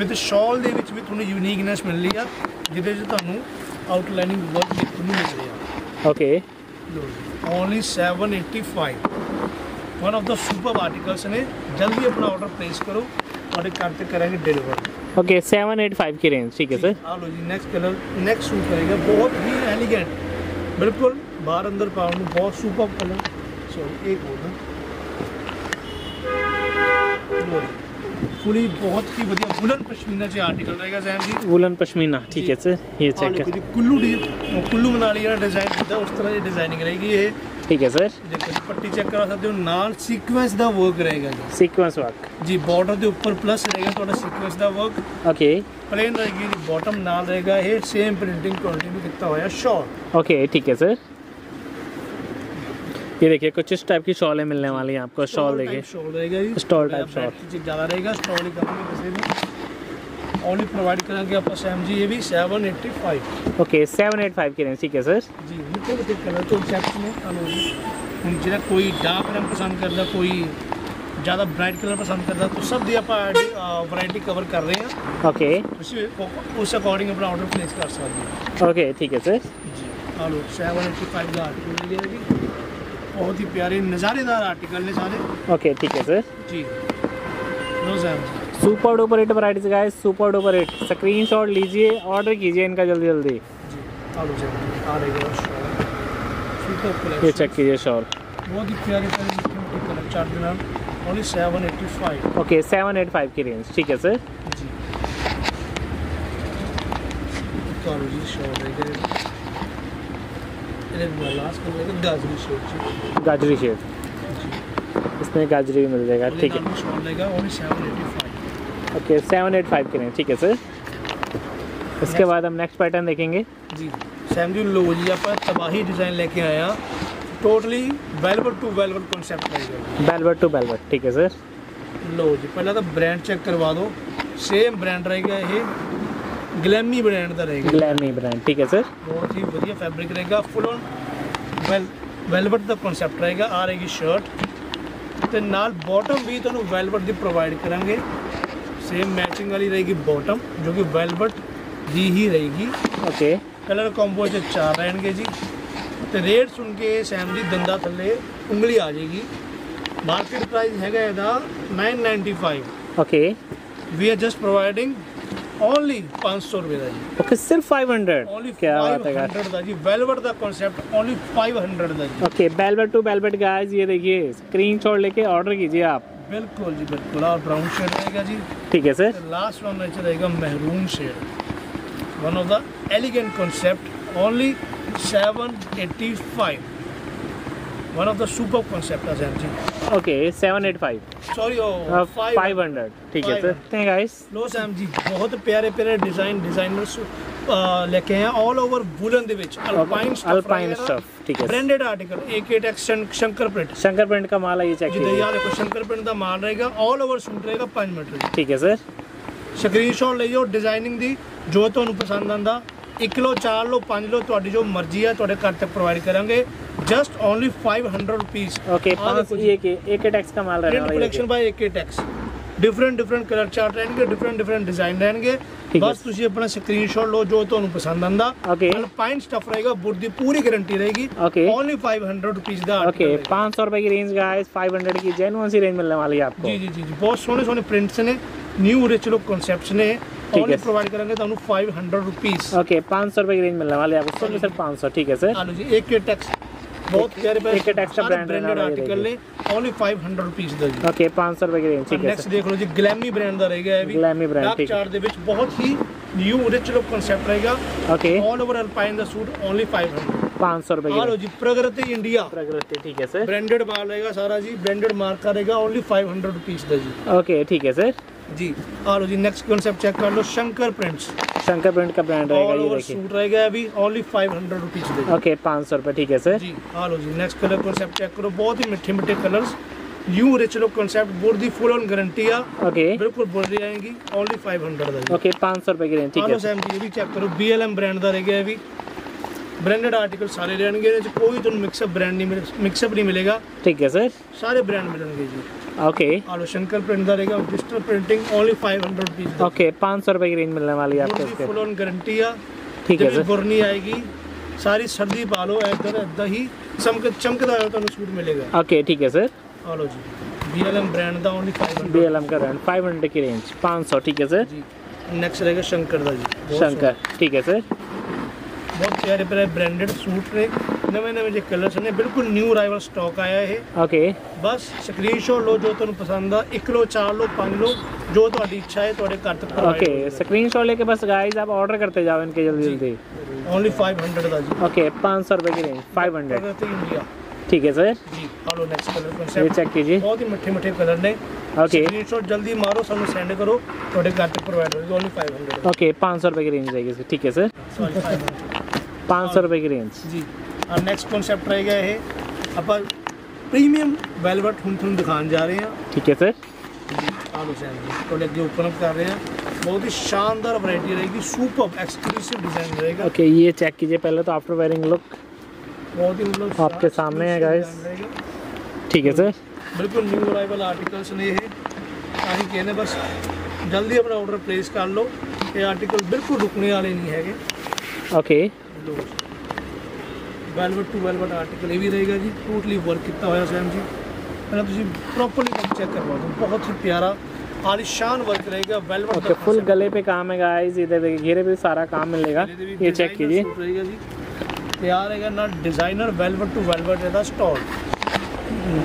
विद शॉल दे विच भी तुहानू यूनिकनेस मिल रही है जिदे च तुहानू आउटलाइनिंग वर्क देखने मिल रही है. Okay only seven eighty five. One of the super articles ने. जल्दी अपना ऑर्डर प्लेस करो और एक काम करेंगे deliver. Okay seven eighty five की रेंज. ठीक है सर. हाँ लो जी. नेक्स्ट कलर नेक्स्ट सूट करेगा बहुत ही एलिगेंट, बिल्कुल बाहर अंदर पाउंड में बहुत सुपर कलर. सो एक होगा पूरी बहुत ही बढ़िया वुलन पश्मीना से आर्टिकल रहेगा सैम जी. वुलन पश्मीना. ठीक है सर. ये चेक कर कुल्लू कुल्लू मनाली का डिजाइन होता है उस तरह की डिजाइनिंग रहेगी ये. ठीक है सर. पट्टी चेक करा सकते हो. नाल सीक्वेंस दा वर्क रहेगा जी. सीक्वेंस वर्क जी. बॉर्डर के ऊपर प्लस रहेगा थोड़ा सीक्वेंस दा वर्क. ओके प्लेन रहेगी जी. बॉटम नाल रहेगा ये सेम प्रिंटिंग कंटिन्यू किया हुआ है शॉल. ओके ठीक है सर. ये देखिए कुछ इस टाइप की शॉलें मिलने वाली हैं आपको. शॉल देखिए शॉल रहेगा जी. स्टॉल टाइप शॉल ज्यादा रहेगा. स्टॉल ओनली प्रोवाइड करेंगे आपको सैम जी. ये भी seven eighty five. Okay seven eighty five की रेंज. ठीक है सर जी. मीठे मीठे कलर तो एक्सेप्ट में आलो जी. जरा कोई डार्क कलर पसंद करता, कोई ज़्यादा ब्राइट कलर पसंद करता, तो सब दी आप वैरायटी कवर कर रहे हैं. Okay okay. उस अकॉर्डिंग अपना ऑर्डर प्लेस कर सकते हैं. ओके ठीक है सर जी. आलो सेवन एटी फाइव का आर्टिकल मिल जाएगी. बहुत ही प्यारे नज़ारेदार आर्टिकल ने सारे. ओके ठीक है सर जी. No Sam super duper hit varieties guys. Super duper hit. Screenshot लीजिए, ऑर्डर कीजिए इनका जल्दी जल्दी. ये चेक कीजिए शॉल. बहुत ही प्यारे कलर चार्ट के नाम. Only seven eighty five. Okay seven eighty five की रेंज. ठीक है सर जी. कलर जी शॉल है. ये लास्ट कलर है गाजरी शेड. गाजरी शेड. इसमें गाजरी भी मिल जाएगा. ठीक है. शॉल रहेगा only seven eighty five. Okay seven eighty five करें. ठीक है सर. इसके बाद हम नेक्स्ट पैटर्न देखेंगे जी. सैम जी लो जी आप तबाही डिज़ाइन लेके आया. Totally velvet to velvet concept रहेगा. Velvet to velvet. ठीक है सर. लो जी पहला तो ब्रांड चेक करवा दो. सेम ब्रांड रहेगा ये. ग्लैमी ब्रांड का रहेगा. Glamy brand. ठीक है सर. बहुत ही बढ़िया फैब्रिक रहेगा. फुल ऑन वेल वेलवेट का कॉन्सेप्ट रहेगा. आ रहेगी शर्ट तो नाल बॉटम भी तुहानू वेलवेट दी प्रोवाइड करेंगे. सेम मैचिंग वाली रहेगी बॉटम जो कि वेलवेट दी ही रहेगी. ओके कलर कॉम्बो से चार रहेंगे जी. तो रेट सुन के सैम जी दंदा थले उंगली आ जाएगी. मार्केट प्राइस है nine ninety five. Okay, we are just providing only पाँच सौ रुपए दा जी। ओके, सिर्फ पाँच सौ। ओनली क्या बात है गाइस, दा जी वेलवेट दा कांसेप्ट ओनली पाँच सौ दा जी। Okay, velvet to velvet guys, ये देखिए स्क्रीनशॉट लेके ऑर्डर कीजिए आप। बिल्कुल जी बिल्कुल। और ब्राउन शेड रहेगा जी, ठीक है सर। लास्ट वन नेचर रहेगा maroon shade, one of the elegant concept, only seven eighty five. One of the super concept as M G. Okay, seven eighty five. Sorry, oh, five hundred. ठीक है sir, thank guys. Loose M G, बहुत प्यारे प्यारे design designers लेके हैं all over woollen दे विच alpine stuff, alpine stuff, ठीक है। Branded article A K action Shankar print, Shankar print का माल है ये। चेक कीजिए यार, देखो शंकर प्रिंट का माल रहेगा, ऑल ओवर सूट रहेगा, पाँच मीटर, ठीक है सर। स्क्रीनशॉट ले लो डिजाइनिंग दी, जो ਤੁਹਾਨੂੰ ਪਸੰਦ ਆਂਦਾ एक किलो, चार लो, पाँच लो, तो जो मर्जी है, घर तक प्रोवाइड करेंगे just only five hundred rupees. Okay, AK Tex का माल रहेगा, collection by AK Tex. Different different colour chart रहेंगे, डिफरेंट डिफरेंट डिजाइन रहेंगे, बस तुसी अपना स्क्रीनशॉट लो जो तो पसंद आंदा। अल्पाइन स्टफ रहेगा, बुट दी पूरी गारंटी रहेगी, ओनली फाइव हंड्रेड रुपीस दा। ओके, पाँच सौ रुपए की रेंज गाइस, पाँच सौ की जेन्युइन सी रेंज मिलने वाली है आपको। जी जी जी, बहुत सोने सोने प्रिंट्स ने, न्यू रिच लुक कॉन्सेप्ट्स ने, और प्रोवाइड करेंगे तो फाइव हंड्रेड रुपीज। ओके, पाँच सौ रुपए की रेंज मिलने वाली है आपको सर, पाँच सौ, ठीक है सर। आलू जी एक टैक्स, बहुत प्यारे ब्रांडेड आर्टिकल ले, ओनली फाइव हंड्रेड रुपीज दा जी। ओके, पाँच सौ रुपए की रेंज, ठीक है। नेक्स्ट देख लो जी, ग्लैमी ब्रांड दा रहेगा, ये भी ग्लैमी ब्रांड, ठीक है। चार्ट दे विच बहुत ही न्यू रिच लुक कांसेप्ट रहेगा। ओके, ऑल ओवर अल्पाइन दा सूट, ओनली फाइव हंड्रेड, पाँच सौ रुपए। आलो जी प्रगति इंडिया, प्रगति, ठीक है सर। ब्रांडेड माल रहेगा सारा जी, ब्रांडेड मार्का रहेगा, ओनली फाइव हंड्रेड रुपीज दा जी। ओके, ठीक है सर जी। और जी नेक्स्ट कॉन्सेप्ट चेक कर लो, शंकर प्रिंट्स, शंकर प्रिंट का ब्रांड रहेगा, ये देखिए सूट रहेगा अभी, ओनली फाइव हंड्रेड रुपीस देगा। ओके, पाँच सौ रुपए, ठीक है सर जी। और जी नेक्स्ट कलर कॉन्सेप्ट चेक करो, बहुत ही मीठे मीठे colours, new rich look concept, बुर्दी फुल ऑन गारंटी है। ओके, बिल्कुल बुर्दी आएंगी, ओनली फाइव हंड्रेड देगा। ओके, पाँच सौ रुपए की रेंज, ठीक है सर। ये भी चेक करो, B L M ब्रांड दा रहेगा, ये भी ब्रांडेड आर्टिकल सारे रहेंगे, कोई तो मिक्सअप ब्रांड नहीं मिलेगा, मिक्सअप नहीं मिलेगा, ठीक है सर, सारे ब्रांड मिलेंगे जी। ओके, और शंकर प्रिंट दा रहेगा, digital printing, only five hundred rupees. Okay, पाँच सौ रुपए की रेंज मिलने वाली है आपको इसके, फुल ऑन गारंटी है, ठीक है सर। बुरनी आएगी, सारी सर्दी पालो, एकदम एकदम ही चमक चमकदार होता है सूट मिलेगा। ओके, ठीक है सर। और जी B L M ब्रांड दा, only five hundred, B L M का ब्रांड, फाइव हंड्रेड की रेंज, पाँच सौ, ठीक है सर जी। नेक्स्ट रहेगा शंकर दा जी, शंकर, ठीक है सर। बहुत प्यारे प्यारे ब्रांडेड सूट ने, नवे नवे जो कलर्स ने, बिल्कुल न्यू राइवल स्टॉक आया है। ओके, बस स्क्रीनशॉट लो जो तुहानू पसंद आ, एक लो, चार लो, पाँच लो, जो तुहाडी इच्छा है तुहाडे घर तक। ओके, स्क्रीनशॉट लेके बस गाइस आप ऑर्डर करते जाओ इनके जल्दी जल्दी, ओनली फाइव हंड्रेड दा जी। ओके, पाँच सौ रुपए की रेंज, फाइव हंड्रेड, ठीक है सर जी। और नेक्स्ट कलर कॉन्सेप्ट ये चेक कीजिए, बहुत ही मीठे मीठे कलर ने। ओके, स्क्रीनशॉट जल्दी मारो, सानू सेंड करो, तुहाडे घर तक प्रोवाइड होगी, ओनली फाइव हंड्रेड। ओके, पाँच सौ रुपए की रेंज रहेगी सर, ठीक है सर, पाँच सौ रुपए की रेंज जी। और नेक्स्ट कॉन्सेप्ट रहेगा ये, अपन प्रीमियम वेलवेट हम तुम दिखाने जा रहे हैं, ठीक है सर। आलो सैम जी, तो लेके ओपन अप कर रहे हैं, बहुत ही शानदार वैरायटी रहेगी, सुपर एक्सक्लूसिव डिज़ाइन रहेगा। ओके, ये चेक कीजिए पहले तो आफ्टर वेयरिंग लुक, बहुत ही मतलब आपके सामने है गाइस, ठीक है सर। बिल्कुल न्यू अराइवल आर्टिकल्स ने, ताकि कहने बस जल्दी अपना ऑर्डर प्लेस कर लो, ये आर्टिकल बिल्कुल रुकने वाले नहीं है। Okay, velvet to velvet article ये भी रहेगा जी, टोटली वर्क किया हुआ सैम जी, मतलब तुम प्रॉपरली चेक करवा दो, बहुत ही प्यारा आलिशान वर्क रहेगा वेलवेट। ओके, फुल गले पे काम है गाइस, इधर घेरे पे सारा काम मिलेगा, ये चेक कीजिए, तैयार रहेगा ना डिजाइनर वेलवेट टू वेलवेट है स्टॉल,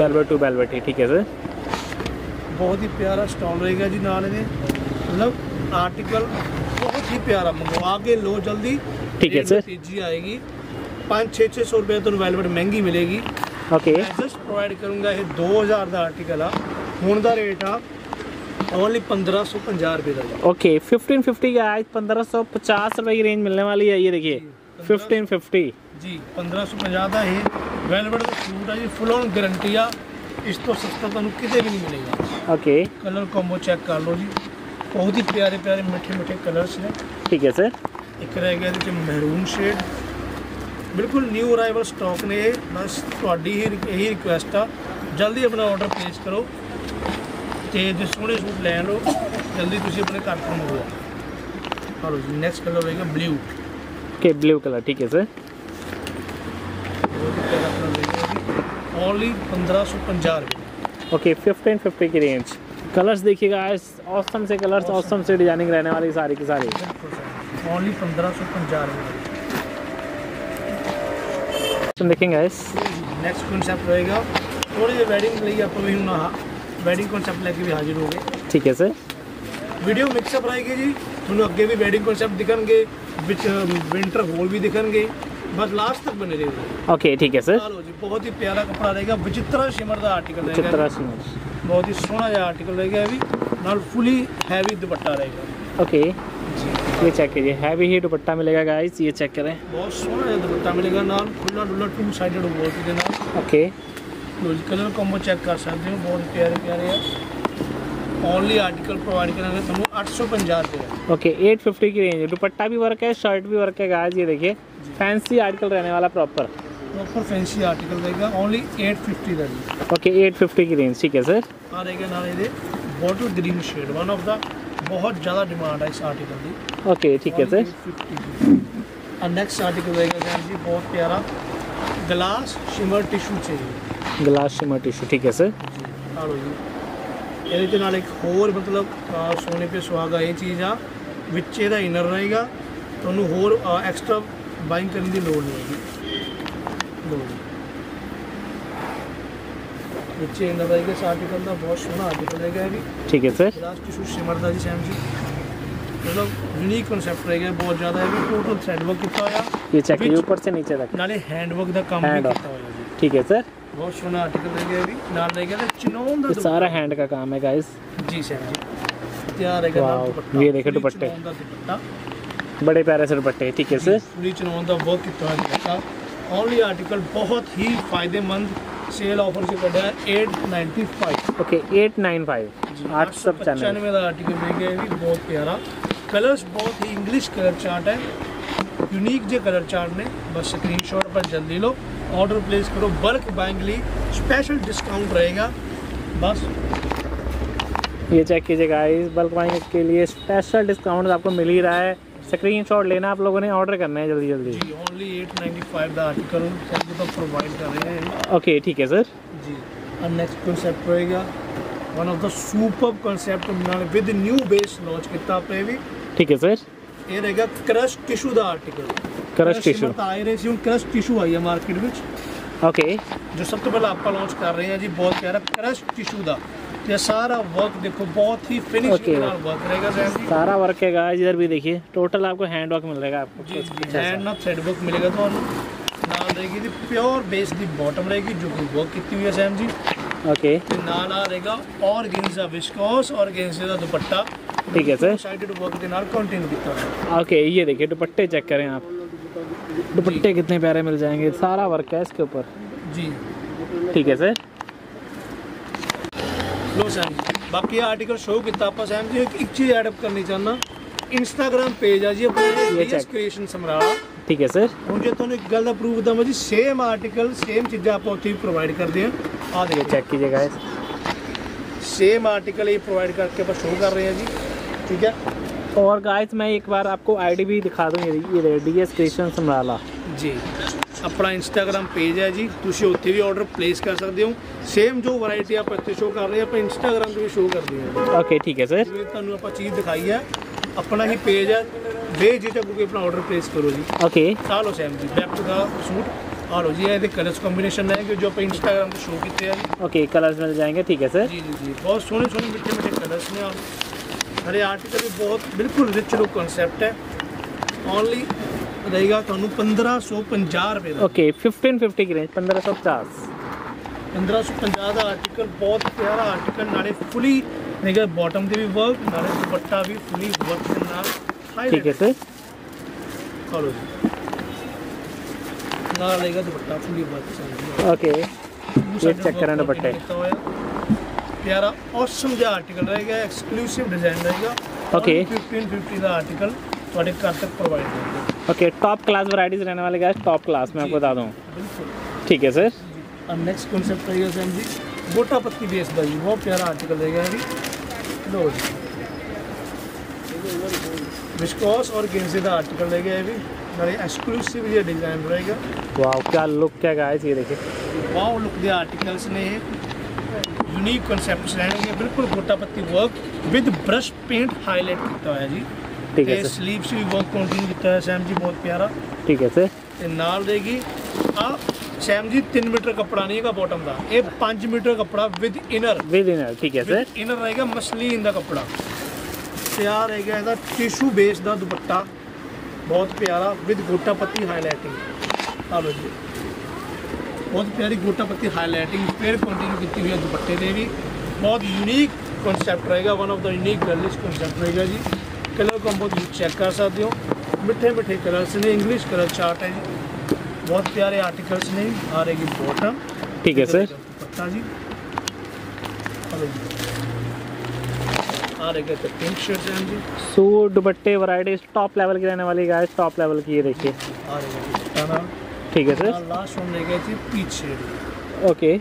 वेलवेट टू वेलवेट ही, ठीक है सर। बहुत ही प्यारा स्टॉल रहेगा जी, नाल ये मतलब आर्टिकल बहुत ही प्यारा, मंगवा के लो जल्दी, ठीक है सर, तेजी आएगी। पाँच छः छः सौ रुपये तो वेलवेट महंगी मिलेगी। ओके, जस्ट प्रोवाइड करूँगा ये दो हज़ार का आर्टिकल आ, हूँ का रेट आ ओनली पंद्रह सौ पचास रुपये का। ओके, फिफ्टीन फिफ्टी का आज पंद्रह सौ पचास रुपये की रेंज मिलने वाली है, ये देखिए फिफ्टीन फिफ्टी जी, पंद्रह सौ पचास का ये वेलवेट का सूट है जी, फुल ऑन गारंटी आ, इस तो सस्ता तुहानू किते भी नहीं मिलेगा। ओके, कलर कॉम्बो चेक कर लो जी, बहुत ही प्यारे प्यारे मिठे मिठे कलर्स ने, ठीक है सर। एक रह गया जी मैरून शेड, बिल्कुल न्यू अराइवल स्टॉक ने, बस थोड़ी ही यही रिक्वेस्ट आ, जल्दी अपना ऑर्डर प्लेस करो तो जो सोहने सूट लै लो, जल्दी तुम अपने घर को मंगवाओ। और नेक्स्ट कलर रहेगा ब्लू, के ब्लू कलर, ठीक है सर। ओनली पंद्रह सौ पचास रुपये, ओके फिफ्टीन फिफ्टी की रेंज। कलर्स देखिएगा ऑसम से कलर्स ऑसम से डिजाइनिंग रहने वाली सारी की सारी। ओनली पंद्रह सौ पचास में देखेंगे गाइस। नेक्स्ट कॉन्सेप्ट रहेगा थोड़ी वेडिंग लेके आपको भी ना वेडिंग कॉन्सेप्ट लेके भी हाजिर हो गए। ठीक है सर वीडियो मिक्सअप रहेगी जी। तुम अगे भी वेडिंग कॉन्सेप्ट दिखेंगे विंटर होल भी दिखेंगे बस लास्ट तक बने रहेगा। ओके ठीक है सर। जी बहुत ही प्यारा कपड़ा रहेगा विचित्रा शिमर का आर्टिकल रहेगा बहुत ही सोहना जहा आर्टिकल रहेगा भी नाल फुली हैवी दुपट्टा रहेगा। ओके ये चेक कीजिए हैवी ही दुपट्टा मिलेगा गाइस ये चेक करें बहुत सोहना दुपट्टा मिलेगा नाल खुला डुल्ला टू साइडेड वर्क के नाल। ओके कलर कॉम्बो चेक कर सकते हो बहुत प्यारे प्यारे है। ओनली आर्टिकल प्रोवाइड करेंगे तुम आठ सौ पंजाब रुपये। ओके एट फिफ्टी की रेंज दुपट्टा भी वर्क है शर्ट भी वर्क है गाइस ये देखिए फैंसी आर्टिकल रहने वाला प्रॉपर प्रॉपर फैंसी आर्टिकल रहेगा ओनली आठ सौ पचास रहेगा। ओके आठ सौ पचास की रेंज ठीक है सर। आ रहेगा ना ये bottle green shade one of the बहुत ज़्यादा डिमांड है इस आर्टिकल की। ओके ठीक है सर। और नेक्स्ट आर्टिकल रहेगा जी बहुत प्यारा ग्लास शिमर टिश्यू चाहिए ग्लास शिमर टिश्यू ठीक है सर। हाँ जी ये नाल एक होर मतलब सोने पे सुहागा ये चीज़ आ विच इहदा इनर रहेगा तुहानू होर एक्स्ट्रा बाइंग करने की लोड़ नहीं होगी बच्चे इन दवाई के साथ ही करना बहुत सोहना आर्टिकल रहेगा है भी। ठीक है सर। लास्ट टिश्यू शिमरदा जी सैम जी मतलब यूनिक कॉन्सेप्ट रहेगा बहुत ज़्यादा है टोटल थ्रेड वर्क कितना आया ये चेक कीजिए ऊपर से नीचे तक नाले हैंड वर्क का काम भी कितना होया जी। ठीक है सर बहुत सोहना आर्टिकल रहेगा भी नाल रहेगा चिनोन दा सारा हैंड का काम है गाइस जी सैम जी। क्या रहेगा दुपट्टा ये देखो दुपट्टे बड़े प्यारे से दुपट्टे ठीक है सर। पूरी चुनाव का वर्क कितना ओनली आर्टिकल बहुत ही फायदेमंद सेल ऑफर से कटा है आठ सौ पचानवे। ओके आठ सौ पचानवे आठ सौ पचानवे का आर्टिकल देखिए भी बहुत प्यारा कलर्स बहुत ही इंग्लिश कलर चार्ट है यूनिक जो कलर चार्ट ने बस स्क्रीनशॉट पर जल्दी लो ऑर्डर प्लेस करो बल्क बाइंग ली स्पेशल डिस्काउंट रहेगा बस ये चेक कीजिएगा इस बल्क बाइंग के लिए स्पेशल डिस्काउंट आपको मिल ही रहा है स्क्रीनशॉट लेना आप लोगों ने ऑर्डर करना है जल्दी जल्दी जी ओनली आठ सौ पचानवे का आर्टिकल सबको प्रोवाइड कर रहे हैं। ओके ठीक है सर जी। और नेक्स्ट कॉन्सेप्ट रहेगा one of the super concept बनाने विद न्यू बेस लॉन्च कितना पे भी। ठीक है सर। ये रहेगा क्रश टिश्यू का आर्टिकल क्रश टिश्यू आई रही सी क्रश टिश्यू आई है मार्केट में। ओके जो सब तो पहले आप लॉन्च कर रहे हैं जी बहुत प्यारा क्रश टिश्यू का ये सारा वर्क देखो बहुत ही फिनिशिंग okay. वर्क रहेगा सारा वर्क है गाइस इधर भी देखिए टोटल आपको हैंड वर्क मिलेगा आपको जी, जी, हैंड ना थ्रेड वर्क मिलेगा तो नाल रहेगी जी प्योर बेस की बॉटम रहेगी जो कि वर्क की हुई है सैम जी। Okay okay. नाल आ रहेगा ऑर्गेन्जा विस्कोस ऑर्गेन्जा दुपट्टा ठीक है सर साइडेड वर्क के नाल कंटिन्यू किया है। ओके ये देखिए दुपट्टे चेक करें आप दुपट्टे कितने प्यारे मिल जाएंगे सारा वर्क है इसके ऊपर जी। ठीक है सर। लो सैम जी बाकी आर्टिकल शो किया आप सैम जी एक चीज़ ऐड अप करनी चाहना इंस्टाग्राम पेज है जी अपना डीएस क्रिएशन समराला। ठीक है सर। हूँ जो तुम एक गल प्रूफ दम जी सेम आर्टिकल सेम चीज़ा आप उसे प्रोवाइड करते हैं आ देखिए चेक कीजिएगा सेम आर्टिकल ये प्रोवाइड करके आप शो कर रहे हैं जी। ठीक है। और गाइस मैं एक बार आपको आईडी भी दिखा दूँ ये डीएस क्रिएशन समराला जी अपना इंस्टाग्राम पेज है जी तुम उत्थे भी ऑर्डर प्लेस कर सकते हो सेम जो वैरायटी आप इतने शो कर रहे हैं आप इंस्टाग्राम पर भी शो कर रहे हैं। ओके ठीक है सर। तुम्हें आप चीज़ दिखाई है अपना ही पेज है बेझिझक होकर अपना ऑर्डर प्लेस करो जी। ओके आ लो Sam ji back to the suit आ लो जी ये कलर्स कॉम्बीनेशन है जो आप इंस्टाग्राम पर शो किए हैं। ओके कलर्स मिल जाएंगे। ठीक है सर जी जी जी बहुत सोहने सोहने मिठे मिठे कलर्स ने हरे आर्टिकल भी बहुत बिल्कुल रिच लुक कॉन्सैप्ट है ओनली रहेगा थानू पंद्रह सौ पंजाह रुपये। ओके फिफ्टीन फिफ्टी की रेंज पंद्रह सौ पचास पंद्रह सौ पंजाह का आर्टिकल बहुत प्यारा आर्टिकल नाले फुली रहेगा बॉटम से भी वर्क नाले दुपट्टा भी फुली वर्क के नाल। ठीक है सर। चलो ना रहेगा दुपट्टा फुली वर्क। ओके चेक करना दुपट्टे प्यारा ऑसम जो आर्टिकल रहेगा एक्सक्लूसिव डिजाइन रहेगा। ओके फिफ्टीन फिफ्टी का आर्टिकल थोड़े घर तक प्रोवाइड करेंगे। ओके टॉप क्लास वैरायटीज रहने वाले गाइस टॉप क्लास में आपको बता दूँ। ठीक है सर। और नेक्स्ट कॉन्सेप्ट रहेगा सैम जी गोटा पत्ती बेस का जी बहुत प्यारा आर्टिकल रहेगा अभी लो विस्कोस और गेंजे का आर्टिकल रहेगा अभी बड़े एक्सक्लूसिव ये डिज़ाइन रहेगा। वाह क्या लुक है गाइस ये देखिए वाह लुक दे आर्टिकल्स ने यूनिक कॉन्सेप्ट रहेंगे, बिल्कुल गोटा पत्ती work with brush paint highlight किया है जी। ठीक है सर। स्लीव से भी वर्क कंटिन्यू किया है सैम जी, बहुत प्यारा। ठीक है सर। ते नाल देगी आ सैम जी तीन मीटर कपड़ा नहीं है बॉटम का, ये पांच मीटर कपड़ा विद इनर विद इनर ठीक है सर। इनर रहेगा मसलिन का कपड़ा, तैयार रहेगा इसका टिश्यू बेस का दुपट्टा, बहुत प्यारा विद गोटा पत्ती हाईलाइटिंग। आ लो जी, बहुत प्यारी गोटा पत्ती हाईलाइटिंग फिर कंटिन्यू की हुई है दुपट्टे से भी, बहुत यूनिक कॉन्सेप्ट रहेगा, one of the unique girlish concept रहेगा जी। कलर कॉम्बो तुम चेक कर सकते हो, मिठे मिठे कलर्स ने, इंग्लिश कलर चार्ट है जी, बहुत प्यारे आर्टिकल्स ने। आ रहेगी बॉटम, ठीक है सर। दुपट्टा जी आ रहेगा तो पिंक शर्ट है जी। सूट दुपट्टे वैरायटीज टॉप लेवल की रहने वाली गाइस, टॉप लेवल की ये देखिए आ रहेगा दुपट्टा। ठीक है सर। लास्ट हम ले गए थे पीछे ओके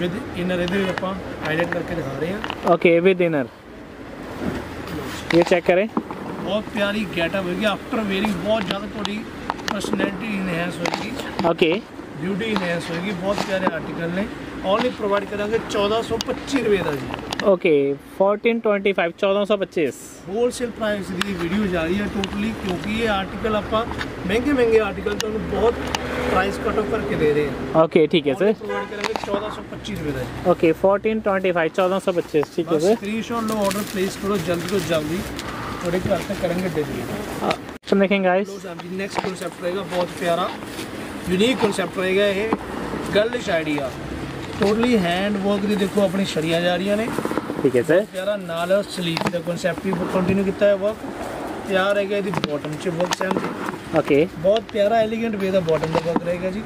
विद इनर, इधर अपन हाईलाइट करके दिखा रहे हैं ओके विद इनर। ये चेक करें, बहुत प्यारी गेटअप होगी आफ्टर वेयरिंग, बहुत ज्यादा थोड़ी पर्सनैलिटी इनहेंस होगी ओके, ब्यूटी इनहेंस होगी। बहुत प्यारे आर्टिकल ने, ऑनली प्रोवाइड करेंगे चौदह सौ पच्चीस रुपये का जी ओके, फोर्टीन ट्वेंटी फाइव चौदह सौ पच्चीस होल सेल प्राइस की वीडियो जा रही है टोटली, क्योंकि ये आर्टिकल आप महंगे महंगे आर्टिकल तो बहुत प्राइस कट ऑफ करके दे रहे हैं ओके। ठीक है सर। प्रोवाइड करेंगे चौदह सौ पच्चीस रुपये का ओके, फोर्टीन ट्वेंटी फाइव चौदह सौ पच्चीस ठीक है सर। स्क्रीन शॉट लो, ऑर्डर प्लेस करो जल्दी से जल्दी, थोड़े घर तक करेंगे डिलीवरी। तो देखेंगे गाइस नेक्स्ट कॉन्सेप्ट रहेगा, बहुत प्यारा यूनिक कॉन्सेप्ट रहेगा ये girlish idea, totally hand work की देखो अपनी शरिया जा रही ने। ठीक है सर। प्यारा नाल स्लीव का कॉन्सेप्ट भी कंटिन्यू किया है वर्क, तैयार रहेगा इसकी बॉटम से वर्क सैम ओके, बहुत प्यारा एलिगेंट वे का बॉटम का वर्क रहेगा जी।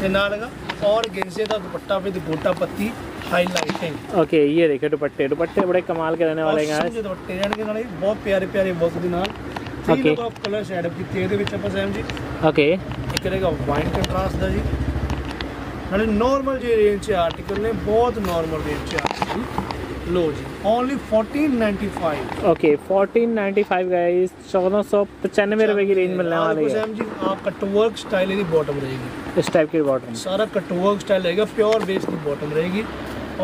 ते नाल हैगा और गेंजे का दुपट्टा विद गोटा पत्ती हाईलाइटिंग ओके। ये देखिए दुपट्टे, दुपट्टे बड़े कमाल के रहने वाले गाइस, दुपट्टे रहने वाले बहुत प्यारे प्यारे वर्क के नाल। ठीक है, आप कलर शेड की तेरे ਵਿੱਚ ਆਪਾਂ ਸੈਮ ਜੀ ਓਕੇ। ਇੱਕ ਰਹੇਗਾ ਵਾਈਨ ਕੰਟਰਾਸਟ ਦਾ ਜੀ, ਨਾਲੇ ਨਾਰਮਲ ਜੀ ਰੇਂਜ ਚ ਆਰਟੀਕਲ ਨੇ, ਬਹੁਤ ਨਾਰਮਲ ਰੇਂਜ ਚ ਆਰਟੀਕਲ ਲੋ ਜੀ ਓਨਲੀ चौदह सौ पचानवे ਓਕੇ, चौदह सौ पचानवे ਗਾਇਸ, चौदह सौ पचानवे ਰੁਪਏ ਦੀ ਰੇਂਜ ਮਿਲने वाली है। ਸੈਮ जी आप कट वर्क स्टाइल की बॉटम रहेगी, इस टाइप की बॉटम सारा कट वर्क स्टाइल रहेगा, प्योर बेस की बॉटम रहेगी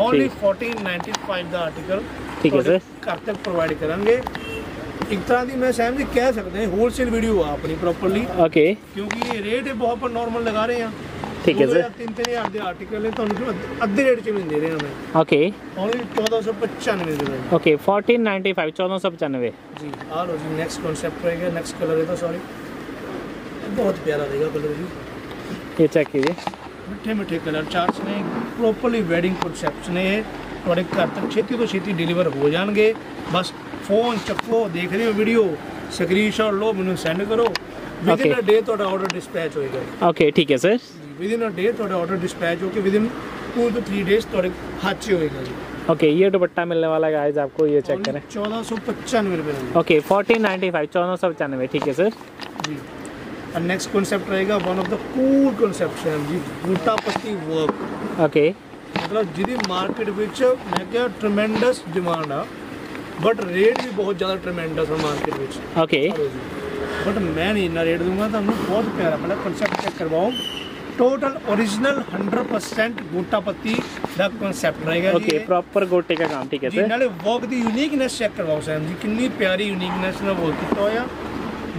ओनली चौदह सौ पचानवे ਦਾ ਆਰਟੀਕਲ। ठीक है सर। ਘਰ ਤੱਕ प्रोवाइड करेंगे एक तरह की मैं सैम जी कह सकते हैं होलसेल वीडियो अपनी प्रॉपरली ओके, क्योंकि ये रेट बहुत पर नॉर्मल लगा रहे हैं। ठीक है सर। तीन तीन हज़ार के आर्टिकल है तो अद्धे रेट से मिल दे रहे हैं हमें ओके, और चौदह सौ पचानवे ओके, फोर्टीन नाइनटी फाइव चौदह सौ पचानवे जी। और नेक्स्ट कॉन्सेप्ट रहेगा, नेक्स्ट कलर है तो सॉरी बहुत प्यारा रहेगा कलर जी, ये चेक कीजिए मिठे मिठे कलर चार्ट ने, प्रॉपरली वेडिंग कॉन्सेप्ट ने, थोड़े घर तक छेती तो छेती डिलीवर हो जाएंगे। बस फोन चक्को देख रहे हो वीडियो, स्क्रीनशॉट लो मैंने सेंड करो, विद इन अ डे ਤੁਹਾਡਾ ਆਰਡਰ ਡਿਸਪੈਚ ਹੋਏਗਾ ਓਕੇ। ਠੀਕ ਹੈ ਸਰ। ਵਿਦ ਇਨ ਅ ਡੇ ਤੁਹਾਡਾ ਆਰਡਰ ਡਿਸਪੈਚ ਹੋ ਕੇ within two to three days ਤੁਹਾਡੇ ਹੱਥ 'ਚ ਹੋਏਗਾ ਜੀ ओके। ये दुपट्टा मिलने वाला है गाइस आपको, ये चेक करें चौदह सौ पचानवे रुपये ओके, फोर्टीन नाइनटी फाइव चौदह सौ पचानवे ठीक है सर जी। और नेक्स्ट कॉन्सेप्ट रहेगा one of the cool concept है जी, बूटा पत्ती वर्क ओके, मतलब जिदी मार्केट ਵਿੱਚ मैं क्या ट्रमेंडस डिमांड आ, बट रेट भी बहुत ज़्यादा ट्रमेंडस है मार्केट में ओके, बट मैं नहीं इतना रेट दूंगा तो हमने बहुत प्यारा मतलब कॉन्सेप्ट चेक करवाओ। टोटल ओरिजिनल हंड्रेड परसेंट गोटा पत्ती का कॉन्सेप्ट रहेगा ओके, प्रॉपर गोटे का काम ठीक है सर। नाले वर्क की यूनिकनेस चेक करवाओ सैम जी, कितनी प्यारी यूनिकनेस ने वर्क किया होया,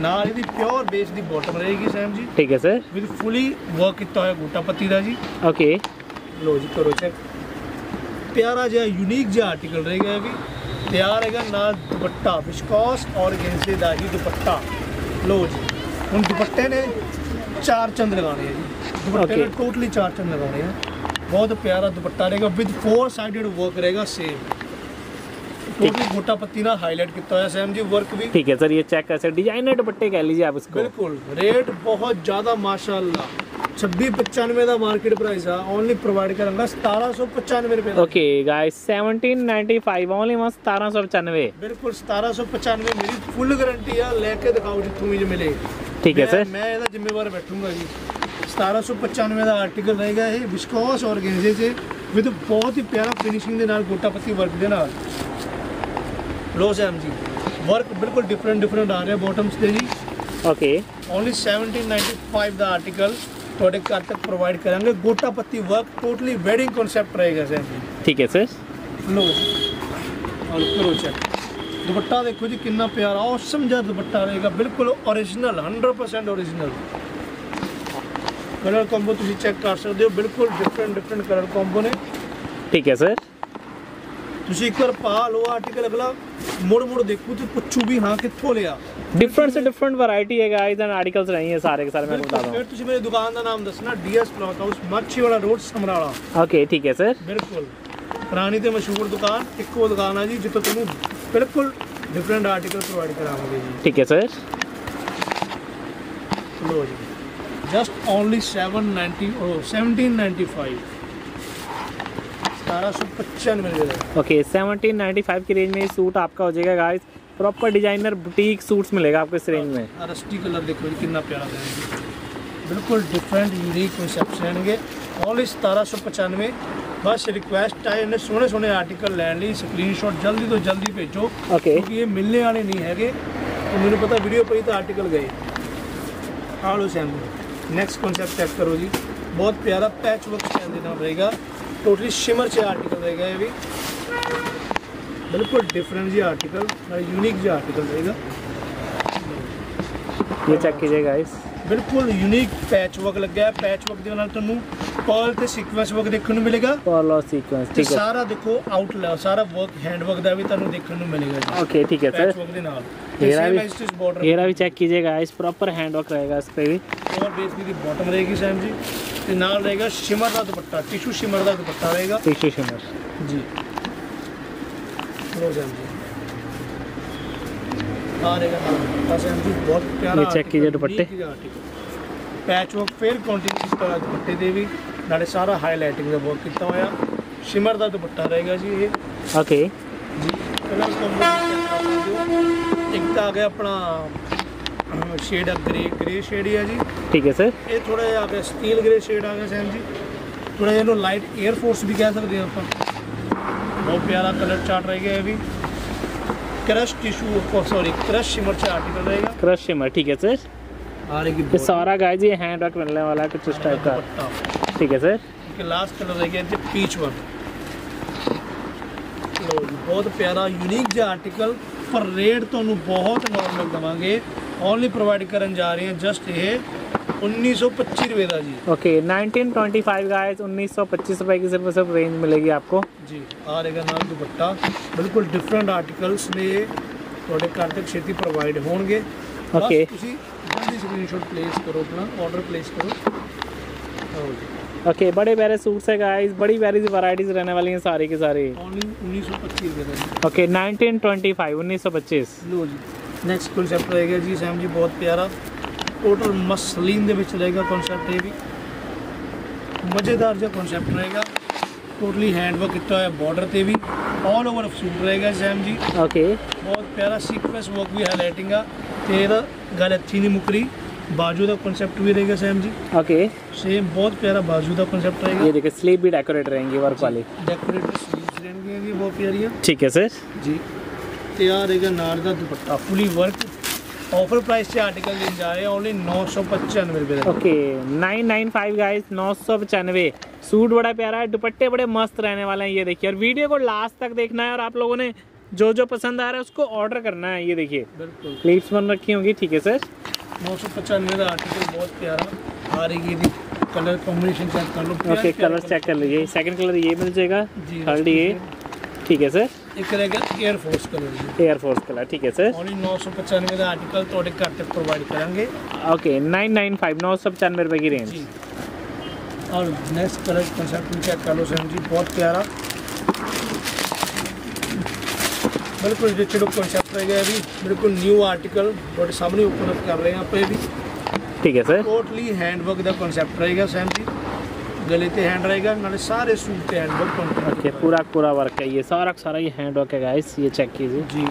नाल इसकी प्योर बेस की बॉटम रहेगी सैम जी। ठीक है सर। विद फुली वर्क किया होया गोटा पत्ती का जी ओके, लो जी करो चेक, प्यारा जहा यूनिक जहा आर्टिकल रहेगा। ये भी तैयार है ना दुपट्टा विस्कॉस और गेंसे का ही दुपट्टा, लो जी हम दुपट्टे ने चार चंद लगाने हैं जी, दुपट्टे ने टोटली चार चंद लगाने हैं, बहुत प्यारा दुपट्टा रहेगा विद फोर साइडेड वर्क रहेगा सेम, टोटली गोटा पत्ती ना हाईलाइट किया है सैम जी वर्क भी। ठीक है सर। ये चेक कर सकते डिजाइनर दुपट्टे कह लीजिए आप इसको, बिल्कुल रेट बहुत ज़्यादा माशाल्लाह, छब्बीस पचानवे का मार्केट प्राइस है, ओनली प्रोवाइड करेंगे सतारह सौ पचानवे रुपये okay guys, seventeen ninety five only मैं सतारह सौ पचानवे बिल्कुल सतारह सौ पचानवे मेरी फुल गारंटी है, लेके दिखाओ जितू भी जो मिले। ठीक है सर। मैं इसका जिम्मेवार बैठूंगा जी। सतारह सौ पचानवे का आर्टिकल रहेगा ये विस्कोस और गेंजे से विद बहुत ही प्यारा फिनिशिंग के नाल गोटा पत्ती वर्क के नाल, लो सैम जी वर्क बिल्कुल डिफरेंट डिफरेंट आ रहे बॉटम्स के जी okay, only seventeen ninety five का आर्टिकल ਤੁਹਾਡੇ ਘਰ ਤੱਕ प्रोवाइड करेंगे गोटा पत्ती वर्क, टोटली वेडिंग कॉन्सेप्ट रहेगा सैम जी। ठीक है सर। लो और करो चेक, दुपट्टा देखो जी कितना प्यारा ऑसम जैसा दुपट्टा रहेगा, बिल्कुल original hundred percent original. Colour combo तुम चेक कर सकते हो, बिल्कुल डिफरेंट डिफरेंट कलर कॉम्बो ने। ठीक है सर। तुम एक बार पा लो आर्टिकल, अगला मुड़ मुड़ देखो तो पूछू भी हाँ कितों लिया। डिफरेंट से डिफरेंट वैरायटी है गाइस एंड आर्टिकल्स नहीं है सारे के सारे। मैं बता रहा हूं तुझे मेरी दुकान का नाम दसना, DS cloth house, Machhiwara road, Samrala. Okay ठीक है सर। बिल्कुल पुरानी ते मशहूर दुकान, इक्को दुकान है जी जितो तुम बिल्कुल डिफरेंट आर्टिकल प्रोवाइड कराऊंगे जी। ठीक है सर। लो जी just only seven ninety oh seventeen ninety five सत्रह सौ पचपन मिल जाएगा। ओके सेवनटीन नाइंटी फाइव की रेंज में ये सूट आपका हो जाएगा guys. Proper designer boutique suits मिलेगा आपको इस रेंज में। रस्टी कलर देखो कितना प्यारा है, बिल्कुल डिफरेंट यूनिक कंसेप्शन के ऑल सत्रह सौ पचानवे। बस रिक्वेस्ट है इन्हें सोने सोने आर्टिकल लैन ली, स्क्रीनशॉट जल्दी तो जल्दी भेजो क्योंकि okay. ये मिलने वाले नहीं है। तो मुझे पता वीडियो पर ही तो आर्टिकल गए। आलो सैम्पल नेक्स्ट कॉन्सेप्ट चेक करो जी, बहुत प्यारा पैच वर्क स्टैंड देना रहेगा, टोटली शिमर से आर्टिकल रहेगा। ये भी बिल्कुल डिफरेंट जी आर्टिकल, यूनिक जी आर्टिकल रहेगा। ये चेक कीजिए गाइस, बिल्कुल यूनिक पैच वर्क लग गया। पैच वर्क देखना तो नू पर्ल ते सीक्वेंस वर्क देखने को मिलेगा। पर्ल और सीक्वेंस ठीक है। सारा देखो आउटलाइन सारा वर्क हैंड वर्क दा भी ਤੁਹਾਨੂੰ देखने को मिलेगा। ओके ठीक है सर। पैच वर्क ਦੇ ਨਾਲ ਇਹਰਾ ਵੀ ਚੈੱਕ कीजिएगा गाइस, प्रॉपर हैंड वर्क रहेगा इस पे भी। और बेस दी बॉटम रहेगी सैम जी, ਤੇ ਨਾਲ रहेगा शिमर ਦਾ ਦੁਪੱਟा, टिशू शिमर ਦਾ ਦੁਪੱਟਾ रहेगा। टिशू शिमर जी लो सैम जी आ रहेगा सैम जी, बहुत प्यारा। ये चेक कीजिए दुपट्टे, पैच वर्क फिर कॉन्टिन्यू करा दुपट्टे दे भी नाले सारा हाईलाइटिंग का वर्क किया होया, शिमर का दुपट्टा रहेगा जी ये। ओके जी कलर कॉम्बिनेशन एक तो आ गया अपना shade of grey, grey shade ही है जी। ठीक है सर। ये थोड़ा जहा आ गया स्टील ग्रे शेड आ गया सैम जी, थोड़ा जहा लाइट एयरफोर्स भी कह सकते हैं आप। बहुत प्यारा कलर चार्ट रहेगा। ये भी crush tissue sorry crush shimmer से आर्टिकल रहेगा, क्रश शिमर। ठीक है सर। ये सारा गाइस ये हैंड वर्क मिलने वाला है कुछ इस टाइप का। ठीक है सर। लास्ट कलर है जी पीच वर्क, बहुत प्यारा यूनिक जो आर्टिकल पर रेट तो बहुत नॉर्मल देवांगे। ओनली प्रोवाइड करने जा रहे हैं जस्ट ये उन्नीस सौ पच्चीस रुपये का जी। Okay nineteen twenty five guys उन्नीस सौ पच्चीस रुपये की सिर्फ सिर्फ रेंज मिलेगी आपको जी। आ रहेगा नाम दुपट्टा, बिल्कुल डिफरेंट आर्टिकल्स ने थोड़े घर तक छेती प्रोवाइड होंगे। ओके स्क्रीनशॉट प्लेस करो अपना, ऑर्डर प्लेस करो। ओके बड़े प्यारे सूट्स है गाइस, बड़ी प्यारी वैरायटीज रहने वाली हैं सारी की सारी। उन्नीस सौ पच्चीस ओके नाइनटीन ट्वेंटी फाइव उन्नीस सौ पच्चीस। लो जी नेक्स्ट कॉन्सेप्ट रहेगा जी सैम जी, बहुत प्यारा टोटल मसलिन दे विच रहेगा कॉन्सेप्ट। ये भी मज़ेदार जो कॉन्सेप्ट रहेगा, टोटली हैंडवर्क किया है बॉर्डर ते भी, ऑल ओवर सूट रहेगा सैम जी। ओके बहुत प्यारा सीक्वेंस वर्क भी हाईलाइटिंग का, तेरा गल अच्छी नहीं मुकरी, बाजू का कॉन्सेप्ट भी रहेगा सैम जी। ओके सेम बहुत प्यारा बाजू का कॉन्सेप्ट रहेगा। ये देखिए स्लीव भी डेकोरेट रहेंगे, वर्क वाले डेकोरेटेड स्लीव्स रहेंगे, बहुत प्यारी है। ठीक है सर जी। तैयार रहेगा नार का दुपट्टा, फुली वर्क। ऑफर प्राइस से आर्टिकल लेने जा रहे हैं ओनली नौ सौ पचानवे। Okay nine nine five guys नौ सौ पचानवे। सूट बड़ा प्यारा है, दुपट्टे बड़े मस्त रहने वाले हैं। ये देखिए, और वीडियो को लास्ट तक देखना है और आप लोगों ने जो जो पसंद आ रहा है उसको ऑर्डर करना है। ये देखिए बिल्कुल क्लिप्स बन रखी होंगी। ठीक है सर। नौ सौ पचानवे का आर्टिकल बहुत प्यारा आ रही है। कलर कॉम्बिनेशन चेक कर लो। ओके कलर चेक कर लीजिए। सेकंड कलर ये मिल जाएगा, थर्ड ये। ठीक है सर। एक रहेगा एयरफोर्स कलर, एयरफोर्स कलर। ठीक है सर। ओनली नौ सौ पचानवे का आर्टिकल थोड़े घर तक प्रोवाइड करेंगे। ओके नाइन नाइन फाइव नौ सौ पचानवे रुपये की रेंज। और नेक्स्ट कलर कॉन्सेप्ट चेक कर लो सैम जी, बहुत प्यारा बिल्कुल रिच लुक कॉन्सेप्ट रहेगा। अभी बिल्कुल न्यू आर्टिकल बड़े सामने ओपन अप कर रहे हैं आप ये भी। ठीक है सर। टोटली हैंडवर्क का कॉन्सेप्ट रहेगा सैम जी, गले पे हैंड रहेगा नाले सारे सूट पे हैंडवर्क। ओके पूरा पूरा वर्क है, ये सारा सारा ये हैंडवर्क है गाइस। ये चेक कीजिए जी,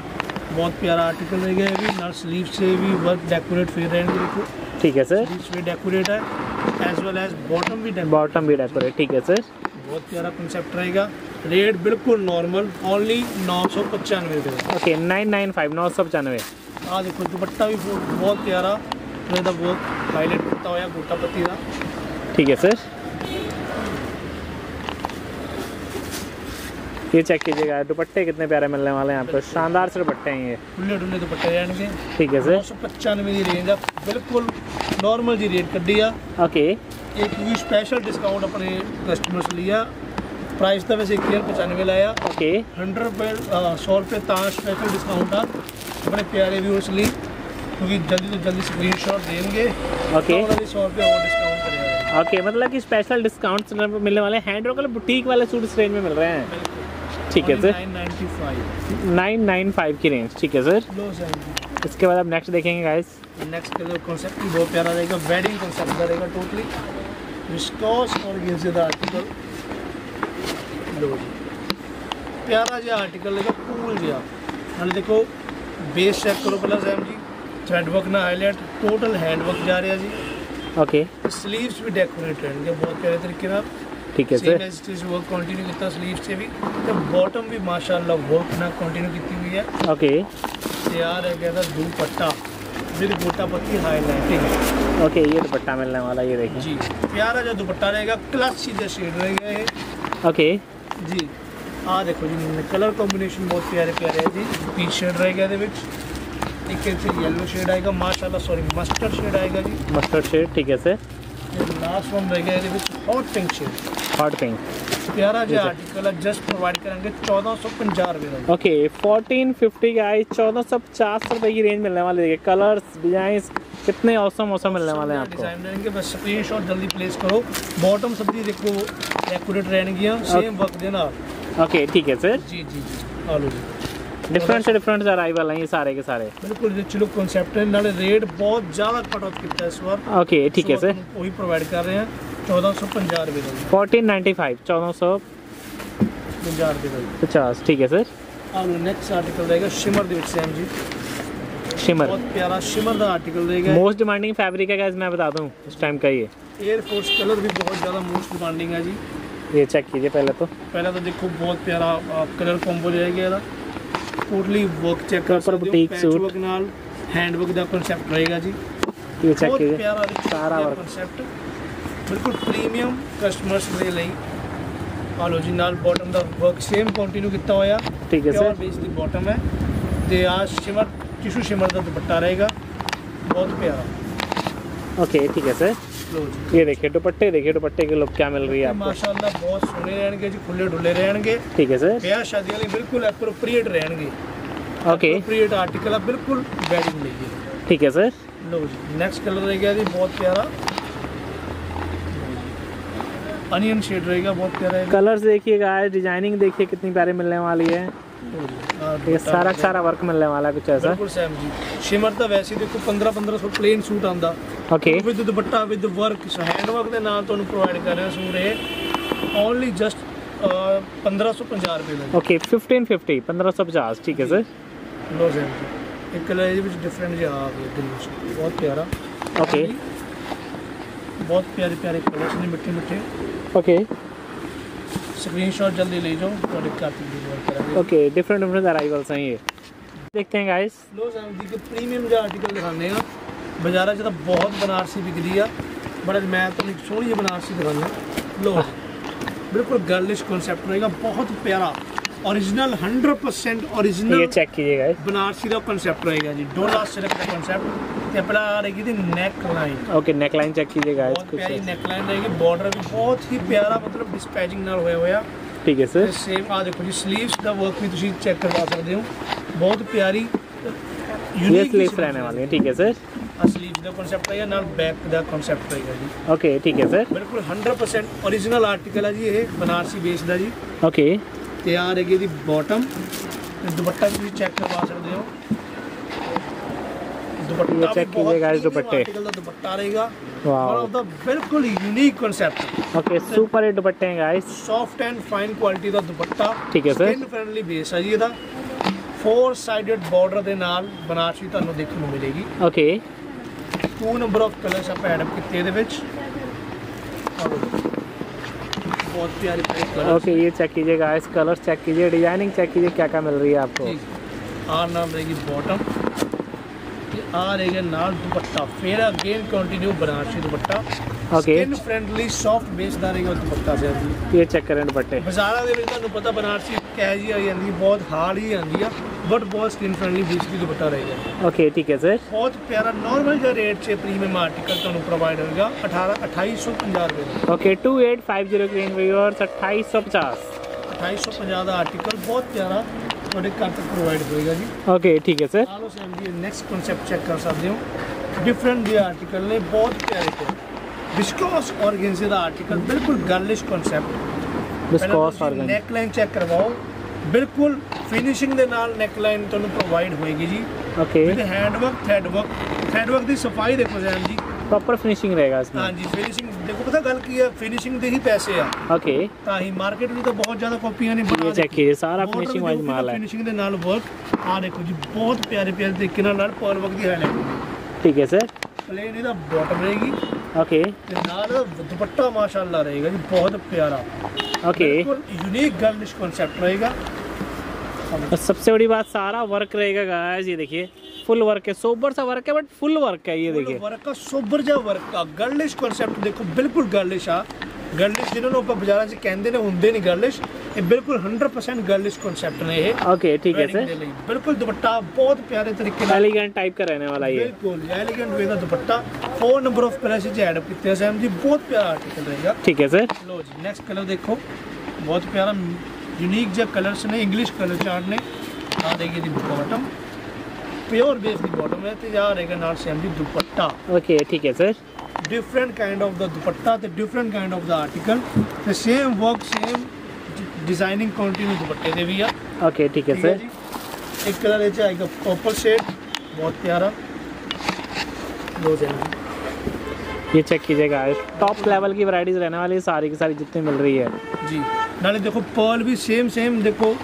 बहुत प्यारा आर्टिकल रहेगा। अभी नाल स्लीव से भी वर्क डेकोरेट फिर रहेंगे देखो। ठीक है सर। इसमें डेकोरेट है एज वेल एज बॉटम भी बॉटम भी डेकोरेट। ठीक है सर। बहुत प्यारा कॉन्सेप्ट रहेगा। रेट बिल्कुल नॉर्मल ओनली नौ सौ पचानवे। ओके नाइन नाइन फाइव नौ सौ पचानवे। हाँ देखो दुपट्टा भी बहुत प्यारा, मेरा बहुत हाईलाइट करता हुआ गोटा पत्ती का। ठीक है सर। ये चेक कीजिएगा दुपट्टे कितने प्यारे मिलने वाले हैं यहाँ पर, शानदार से दुपट्टे हैं ये, खुले डुल्ले दुपट्टे रहेंगे। ठीक है सर, नौ सौ पचानवे की रेंज है, बिल्कुल नॉर्मल जी रेट कटी है। ओके, एक भी स्पेशल डिस्काउंट अपने कस्टमर्स लिया, प्राइस तो वैसे एक हज़ार पचानवे लाया। ओके, हंड्रेड रुपये सौ रुपये ताँ स्पेशल डिस्काउंट आ अपने प्यारे व्यूअर्स लिए, क्योंकि जल्दी से जल्दी स्क्रीन शॉट देंगे। ओके, सौ रुपये और डिस्काउंट करेगा। ओके, मतलब कि स्पेशल डिस्काउंट्स मिलने वाले हैं, हैंड वर्क बुटीक वाले सूट इस रेंज में मिल रहे हैं। ठीक है सर, नाइन नाइन फाइव की रेंज। ठीक है सर, इसके बाद आप नेक्स्ट देखेंगे गाइस, नेक्स्ट का जो कॉन्सेप्ट भी बहुत प्यारा रहेगा, वेडिंग कॉन्सेप्ट का रहेगा, टोटली विस्कोस और गेंजे का आर्टिकल, प्यारा जो आर्टिकल रहेगा, कूल जिया। हाँ देखो बेस चेक करो पहला सैम जी, थ्रेड वर्क ना हाईलाइट, टोटल हैंड वर्क जा रहा है जी। ओके, स्लीव्स भी डेकोरेट रहेंगे बहुत प्यारे तरीके ना। ठीक है सर, वर्क कंटिन्यू कितना स्लीव से भी, तो बॉटम भी माशाल्लाह वर्क ना कंटिन्यू की हुई है। ओके, तैयार है क्या दुपट्टा, फिर गोटा पत्ती हाईलाइटिंग है। ओके, ये दुपट्टा मिलने वाला, ये देखिए जी, प्यारा जो दुपट्टा रहेगा, क्लच सीधा शेड रहेगा ये। ओके जी, हाँ देखो जी, कलर कॉम्बिनेशन बहुत प्यारे प्यारे है जी। पी शेड रहेगा, एक येलो शेड आएगा माशाल्लाह, सॉरी मस्टर्ड शेड आएगा जी, मस्टर्ड शेड। ठीक है सर, लास्ट वन रह गया hot pink shade, hot pink प्यारा जो आर्टिकल है, जस्ट प्रोवाइड करेंगे चौदह सौ पचास रुपये। ओके, चौदह सौ पचास का आई चौदह सौ पचास रुपये की रेंज मिलने वाली है। कलर्स डिजाइंस कितने औसम औसम मिलने वाले हैं आपको, डिजाइन रहेंगे, बस स्क्रीन शॉट जल्दी प्लेस करो। बॉटम सब्जी देखो एक्यूरेट रहेंगी, सेम वर्क देना। ओके, ठीक है सर जी जी जी, और डिफरेंट से डिफरेंट अराइवल हैं ये सारे के सारे, बिल्कुल रिच लुक कॉन्सेप्ट है, नाले रेट बहुत ज़्यादा कट ऑफ किया है इस बार। ओके, ठीक है सर, वही प्रोवाइड कर रहे हैं चौदह सौ पचास रुपये, चौदह सौ पचानवे, चौदह सौ पचास पचास। ठीक है सर, और नेक्स्ट आर्टिकल रहेगा शिमर दे विच सैम जी, शिमर बहुत प्यारा शिमर का आर्टिकल रहेगा, मोस्ट डिमांडिंग फैब्रिक है गाइस, मैं बता दूं इस टाइम का, ये एयरफोर्स कलर भी बहुत ज़्यादा मोस्ट डिमांडिंग है जी। ये चेक कीजिए पहले तो, पहला तो देखो बहुत प्यारा कलर कॉम्बो रहेगा, टोटली वर्क चेक कर, बुटीक सूट नाल हैंड वर्क का कॉन्सेप्ट रहेगा जी। ये चेक कीजिए सारा वर्क कॉन्सेप्ट, बिल्कुल प्रीमियम कस्टमर्स के लिए ओरिजिनल। बॉटम का वर्क सेम कंटिन्यू किया हुआ। ठीक है सर, बेस की बॉटम है ते आज शिमर टिशू शिमर का दुपट्टा रहेगा, बहुत प्यारा। ओके, ठीक है सर, ये देखिए दुपट्टे, देखिए दुपट्टे की लुक क्या मिल रही है आपको, माशाल्लाह बहुत सोने रहेंगे जी, खुले डुले रहेंगे। ठीक है सर, ब्याह शादी वाले बिल्कुल एप्रोप्रिएट रहेंगे। ओके, एप्रोप्रिएट आर्टिकल है, बिल्कुल वेडिंग मिलेगी। ठीक है सर, लो जी, नेक्स्ट कलर रहेगा जी बहुत प्यारा, अनियन शेड रहेगा, बहुत प्यारा है। कलर्स देखिएगा, डिजाइनिंग देखिए कितनी प्यारी मिलने वाली है, ये सारा सारा वर्क मिलने वाला है कुछ ऐसा, बिल्कुल सेम जी। शिमर तो वैसे देखो पंद्रह पंद्रह सौ प्लेन सूट आंदा। Okay, with dupatta with work hand work के नाल ਤੁਹਾਨੂੰ ਪ੍ਰੋਵਾਈਡ ਕਰ ਰਹੇ ਸੂਟ ਇਹ ਓਨਲੀ ਜਸਟ पंद्रह सौ पचास ਰੁਪਏ ਦਾ। ओके, पंद्रह सौ पचास पंद्रह सौ पचास। ठीक है सर, लो सेम जी, एक कलर ਇਹਦੇ ਵਿੱਚ ਡਿਫਰੈਂਟ ਜਿਹਾ ਆ ਗਿਆ, ਬਹੁਤ ਪਿਆਰਾ। ओके, बहुत प्यारे प्यारे कलर्स ने, मिठे मिठे। ओके, स्क्रीनशॉट जल्दी ले जाओ, प्रोडक्ट काफी डिलीवर करेंगे। ओके, डिफरेंट डिफरेंट अराइवल्स हैं ये, देखते हैं गाइस। लो जी, के प्रीमियम जो आर्टिकल दिखाने हैं बाजार में, तो बहुत बनारसी बिकदी है, बट मैं तो एक सोहनी बनारसी दिखाना। लो, बिल्कुल गर्लिश कॉन्सेप्ट रहेगा, बहुत प्यारा ओरिजिनल हंड्रेड परसेंट ओरिजिनल, ये चेक कीजिए गाइस, बनारसी का कॉन्सेप्ट रहेगा जी, डोला सिल्क का कॉन्सेप्ट, अपना रहेगी थी neckline. Okay, neckline check कीजिए गाइस, बहुत प्यारी नेक लाइन रहेगी, बॉर्डर भी बहुत ही प्यारा, मतलब डिस्पैचिंग नाल होया होया। ठीक है सर, सेम आ देखो जी, स्लीव्स का वर्क भी तुसी चेक करवा सकते हो, बहुत प्यारी यूनिक स्लीव्स रहने वाली है। ठीक है सर, स्लीव्स का कॉन्सेप्ट रहेगा, नाल बैक का कॉन्सेप्ट रहेगा जी। ओके, ठीक है सर, बिल्कुल हंड्रेड परसेंट ओरिजिनल आर्टिकल है जी, ये बनारसी बेस्ड है जी। ओके, तैयार है जी बॉटम, दुपट्टा भी चेक करवा सकते हो, दुपट्टा चेक कीजिए गाइस, दुपट्टे दुपट्टा रहेगा, वाओ द बिल्कुल यूनिक कॉन्सेप्ट। ओके, सुपर है दुपट्टे हैं guys, soft and fine quality का दुपट्टा। ठीक है सर, स्किन फ्रेंडली बेस है जी, ਇਹਦਾ फोर साइडेड बॉर्डर ਦੇ ਨਾਲ बनारसी ਤੁਹਾਨੂੰ ਦੇਖਣ ਨੂੰ ਮਿਲੇਗੀ। Okay, two number of colours ਆਪਾਂ ਐਡ ਕੀਤੇ ਇਹਦੇ ਵਿੱਚ, बहुत प्यारे कलर। ओके, ये चेक कीजिए गाइस, कलर्स चेक कीजिए, डिजाइनिंग चेक कीजिए क्या क्या मिल रही है आपको। आर नाम रहेगी बॉटम, आ रहेगा नाल दुपट्टा, फिर again continue Banarasi dupatta. Okay, skin friendly soft base ਦਾ ਰਹੇਗਾ ਦੁਪੱਟਾ ਸਰ ਜੀ। ਇਹ ਚੈੱਕ ਕਰਨ ਦੁਪੱਟੇ ਬਾਜ਼ਾਰਾਂ ਦੇ ਵਿੱਚ ਤੁਹਾਨੂੰ ਪਤਾ बनारसी ਕਹਿ ਜੀ ਆ ਜਾਂਦੀ, ਬਹੁਤ ਹਾਰਡ ਹੀ ਆਂਦੀ ਆ, बट बहुत स्किन फ्रेंडली बीच की दुपट्टा रहेगा। ओके ठीक है सर। बहुत प्यारा नॉर्मल जो रेट से प्रीमियम आर्टिकल तो प्रोवाइड होगा अठारह अट्ठाईस सौ पंजाब रुपये। Okay two eight five zero अट्ठाईस सौ पचास अट्ठाईस सौ पंजाब का आर्टिकल बहुत प्यारा ਤੁਹਾਡੇ ਘਰ ਤੱਕ ਪ੍ਰੋਵਾਈਡ ਹੋਏਗਾ ਜੀ। ਓਕੇ ਠੀਕ ਹੈ ਸਰ। ਆਲੋ ਸੈਮ ਜੀ ਨੈਕਸਟ ਕਨਸੈਪਟ ਚੈੱਕ ਕਰ ਸਕਦੇ ਹੋ, ਡਿਫਰੈਂਟ ਦੇ ਆਰਟੀਕਲ ਨੇ, ਬਹੁਤ ਪਿਆਰੇ ਤੇ ਵਿਸਕੋਸ ਆਰਗੈਂਜ਼ਾ ਦਾ ਆਰਟੀਕਲ, ਬਿਲਕੁਲ girlish concept. Viscose organza neckline check ਕਰਵਾਓ, ਬਿਲਕੁਲ ਫਿਨਿਸ਼ਿੰਗ ਦੇ ਨਾਲ ਨੈਕ ਲਾਈਨ ਤੁਹਾਨੂੰ ਪ੍ਰੋਵਾਈਡ ਹੋਏਗੀ ਜੀ। Okay with hand work thread work, thread work ਦੀ ਸਫਾਈ ਦੇਖੋ ਸੈਮ ਜੀ, ਪ੍ਰੋਪਰ ਫਿਨਿਸ਼ਿੰਗ ਰਹੇਗਾ ਇਸ। ਹਾਂਜੀ ਫਿਨਿਸ਼ਿੰਗ देखो, पता गल की है फिनिशिंग दे ही पैसे आ। ओके ताही मार्केट में तो बहुत ज्यादा कॉपियां ने बना रखी है, सारा फिनिशिंग वाइज माल है, फिनिशिंग दे नाल वर्क आ देखो जी, बहुत प्यारे प्यारे तरीके नाल पर्ल वर्क दी हाईलाइट। ठीक है सर। प्लेन इदा बॉटम रहेगी। ओके ते नाल दुपट्टा माशाल्लाह रहेगा जी, बहुत प्यारा। ओके बिल्कुल यूनिक गर्लिश कांसेप्ट रहेगा। सबसे बड़ी बात सारा वर्क रहेगा गाइस, ये देखिए फुल वर्क है, सोबर सा वर्क है बट फुल वर्क है। ये देखिए वर्क का सोबर जा वर्क का गर्लिश कॉन्सेप्ट देखो, बिल्कुल गर्लिश आ, गर्लिश जिन्होंने ऊपर बाजारा से कहते ने हुंदे नहीं गर्लिश, ये बिल्कुल हंड्रेड परसेंट गर्लिश कॉन्सेप्ट ने ये। ओके ठीक है सर। बिल्कुल दुपट्टा बहुत प्यारे तरीके से एलिगेंट टाइप का रहने वाला है, बिल्कुल एलिगेंट वे का दुपट्टा। फोर नंबर ऑफ पैलेस से ऐड किए हैं सैम जी, बहुत प्यारा आर्टिकल रहेगा। ठीक है सर। लो जी नेक्स्ट कलर देखो, बहुत प्यारा यूनिक जो कलर्स ने, इंग्लिश कलर चार्ट ने आ देगी दी बॉटम, प्योर बेस दी बॉटम है ते जा रहेगा नाल सेम दी दुपट्टा। ओके ठीक है sir. Different kind of the dupatta ते different kind of the article ते same work same designing continue दुपट्टे दे भी आ। ओके ठीक है सर। एक कलर है जाएगा पर्पल शेड, बहुत प्यारा। लो जनाब ये चेक कीजिएगा, टॉप लेवल की वैरायटीज रहने वाली है सारी की सारी जितनी मिल रही है जी। नाले देखो पर्ल भी सेम सेम देखो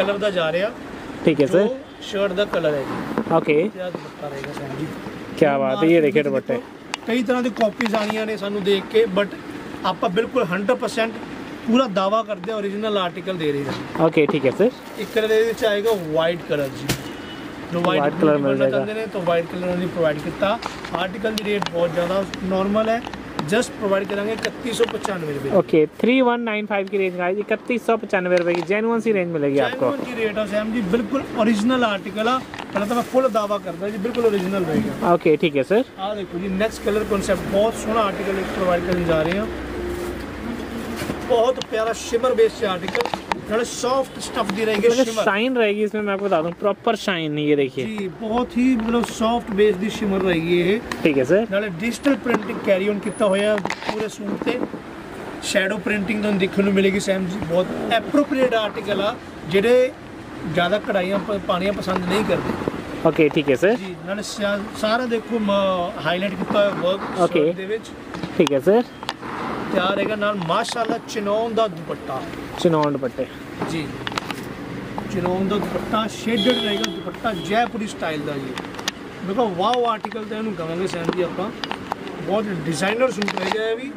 कलर दा जा रहा। ठीक है सर। शर्ट दा कलर है जी। ओके क्या दुपट्टा रहेगा सर जी, क्या बात है। ये देखिए दुपट्टे कई तरह दी कॉपीज आनियां ने सानू देख के, बट आपा बिल्कुल हंड्रेड परसेंट पूरा दावा करते हैं ओरिजिनल आर्टिकल दे रही है। ओके ठीक है सर। एक कलर दे विच आएगा वाइट कलर जी, जो वाइट कलर मिल जाएगा तो वाइट कलर ने प्रोवाइड किया। आर्टिकल दी रेट बहुत ज्यादा नॉर्मल है, जस्ट प्रोवाइड करेंगे इकतीस सौ पचानवे रुपये। Okay three one nine five की रेंज आएगी, इकतीस सौ पचानवे रुपये की जेन्युइन सी रेंज मिलेगी आपको। की रेट है सैम जी, बिल्कुल ओरिजिनल आर्टिकल है, पहले तो मैं फुल दावा करता हूँ जी, बिल्कुल ओरिजिनल रहेगा। ओके ठीक है सर। हाँ देखो जी नेक्स्ट कलर कॉन्सेप्ट, बहुत सोहना आर्टिकल प्रोवाइड करने जा रहे हैं, बहुत प्यारा शिमर बेस से आर्टिकल, थोड़ा सॉफ्ट स्टफ दी रहेगी, शिमर शाइन रहेगी इसमें, मैं आपको बता दूं प्रॉपर शाइन। ये देखिए जी बहुत ही मतलब सॉफ्ट बेस दी शिमर रहेगी ये। ठीक है सर। नाले डिजिटल प्रिंटिंग कैरी ऑन किया होया पूरे सूट पे, शैडो प्रिंटिंग तो देखने मिलेगी सैम जी, बहुत एप्रोप्रिएट आर्टिकल आ जेडे ज्यादा कढ़ाइयां पानियां पसंद नहीं करते। ओके ठीक है सर जी। नाले सारा देखो हाईलाइट किया वर्क। ओके ठीक है सर। तैयार रहेगा नाल माशाल्लाह चिनौन दा दुपट्टा, चिनौन दुपट्टे जी, चिनौन दा दुपट्टा शेडेड रहेगा दुपट्टा जयपुरी स्टाइल दा जी। देखो वाओ आर्टिकल तो इन्हू कहेंगे सैम जी आपां, बहुत डिजाइनर सूट रहेगा ये भी,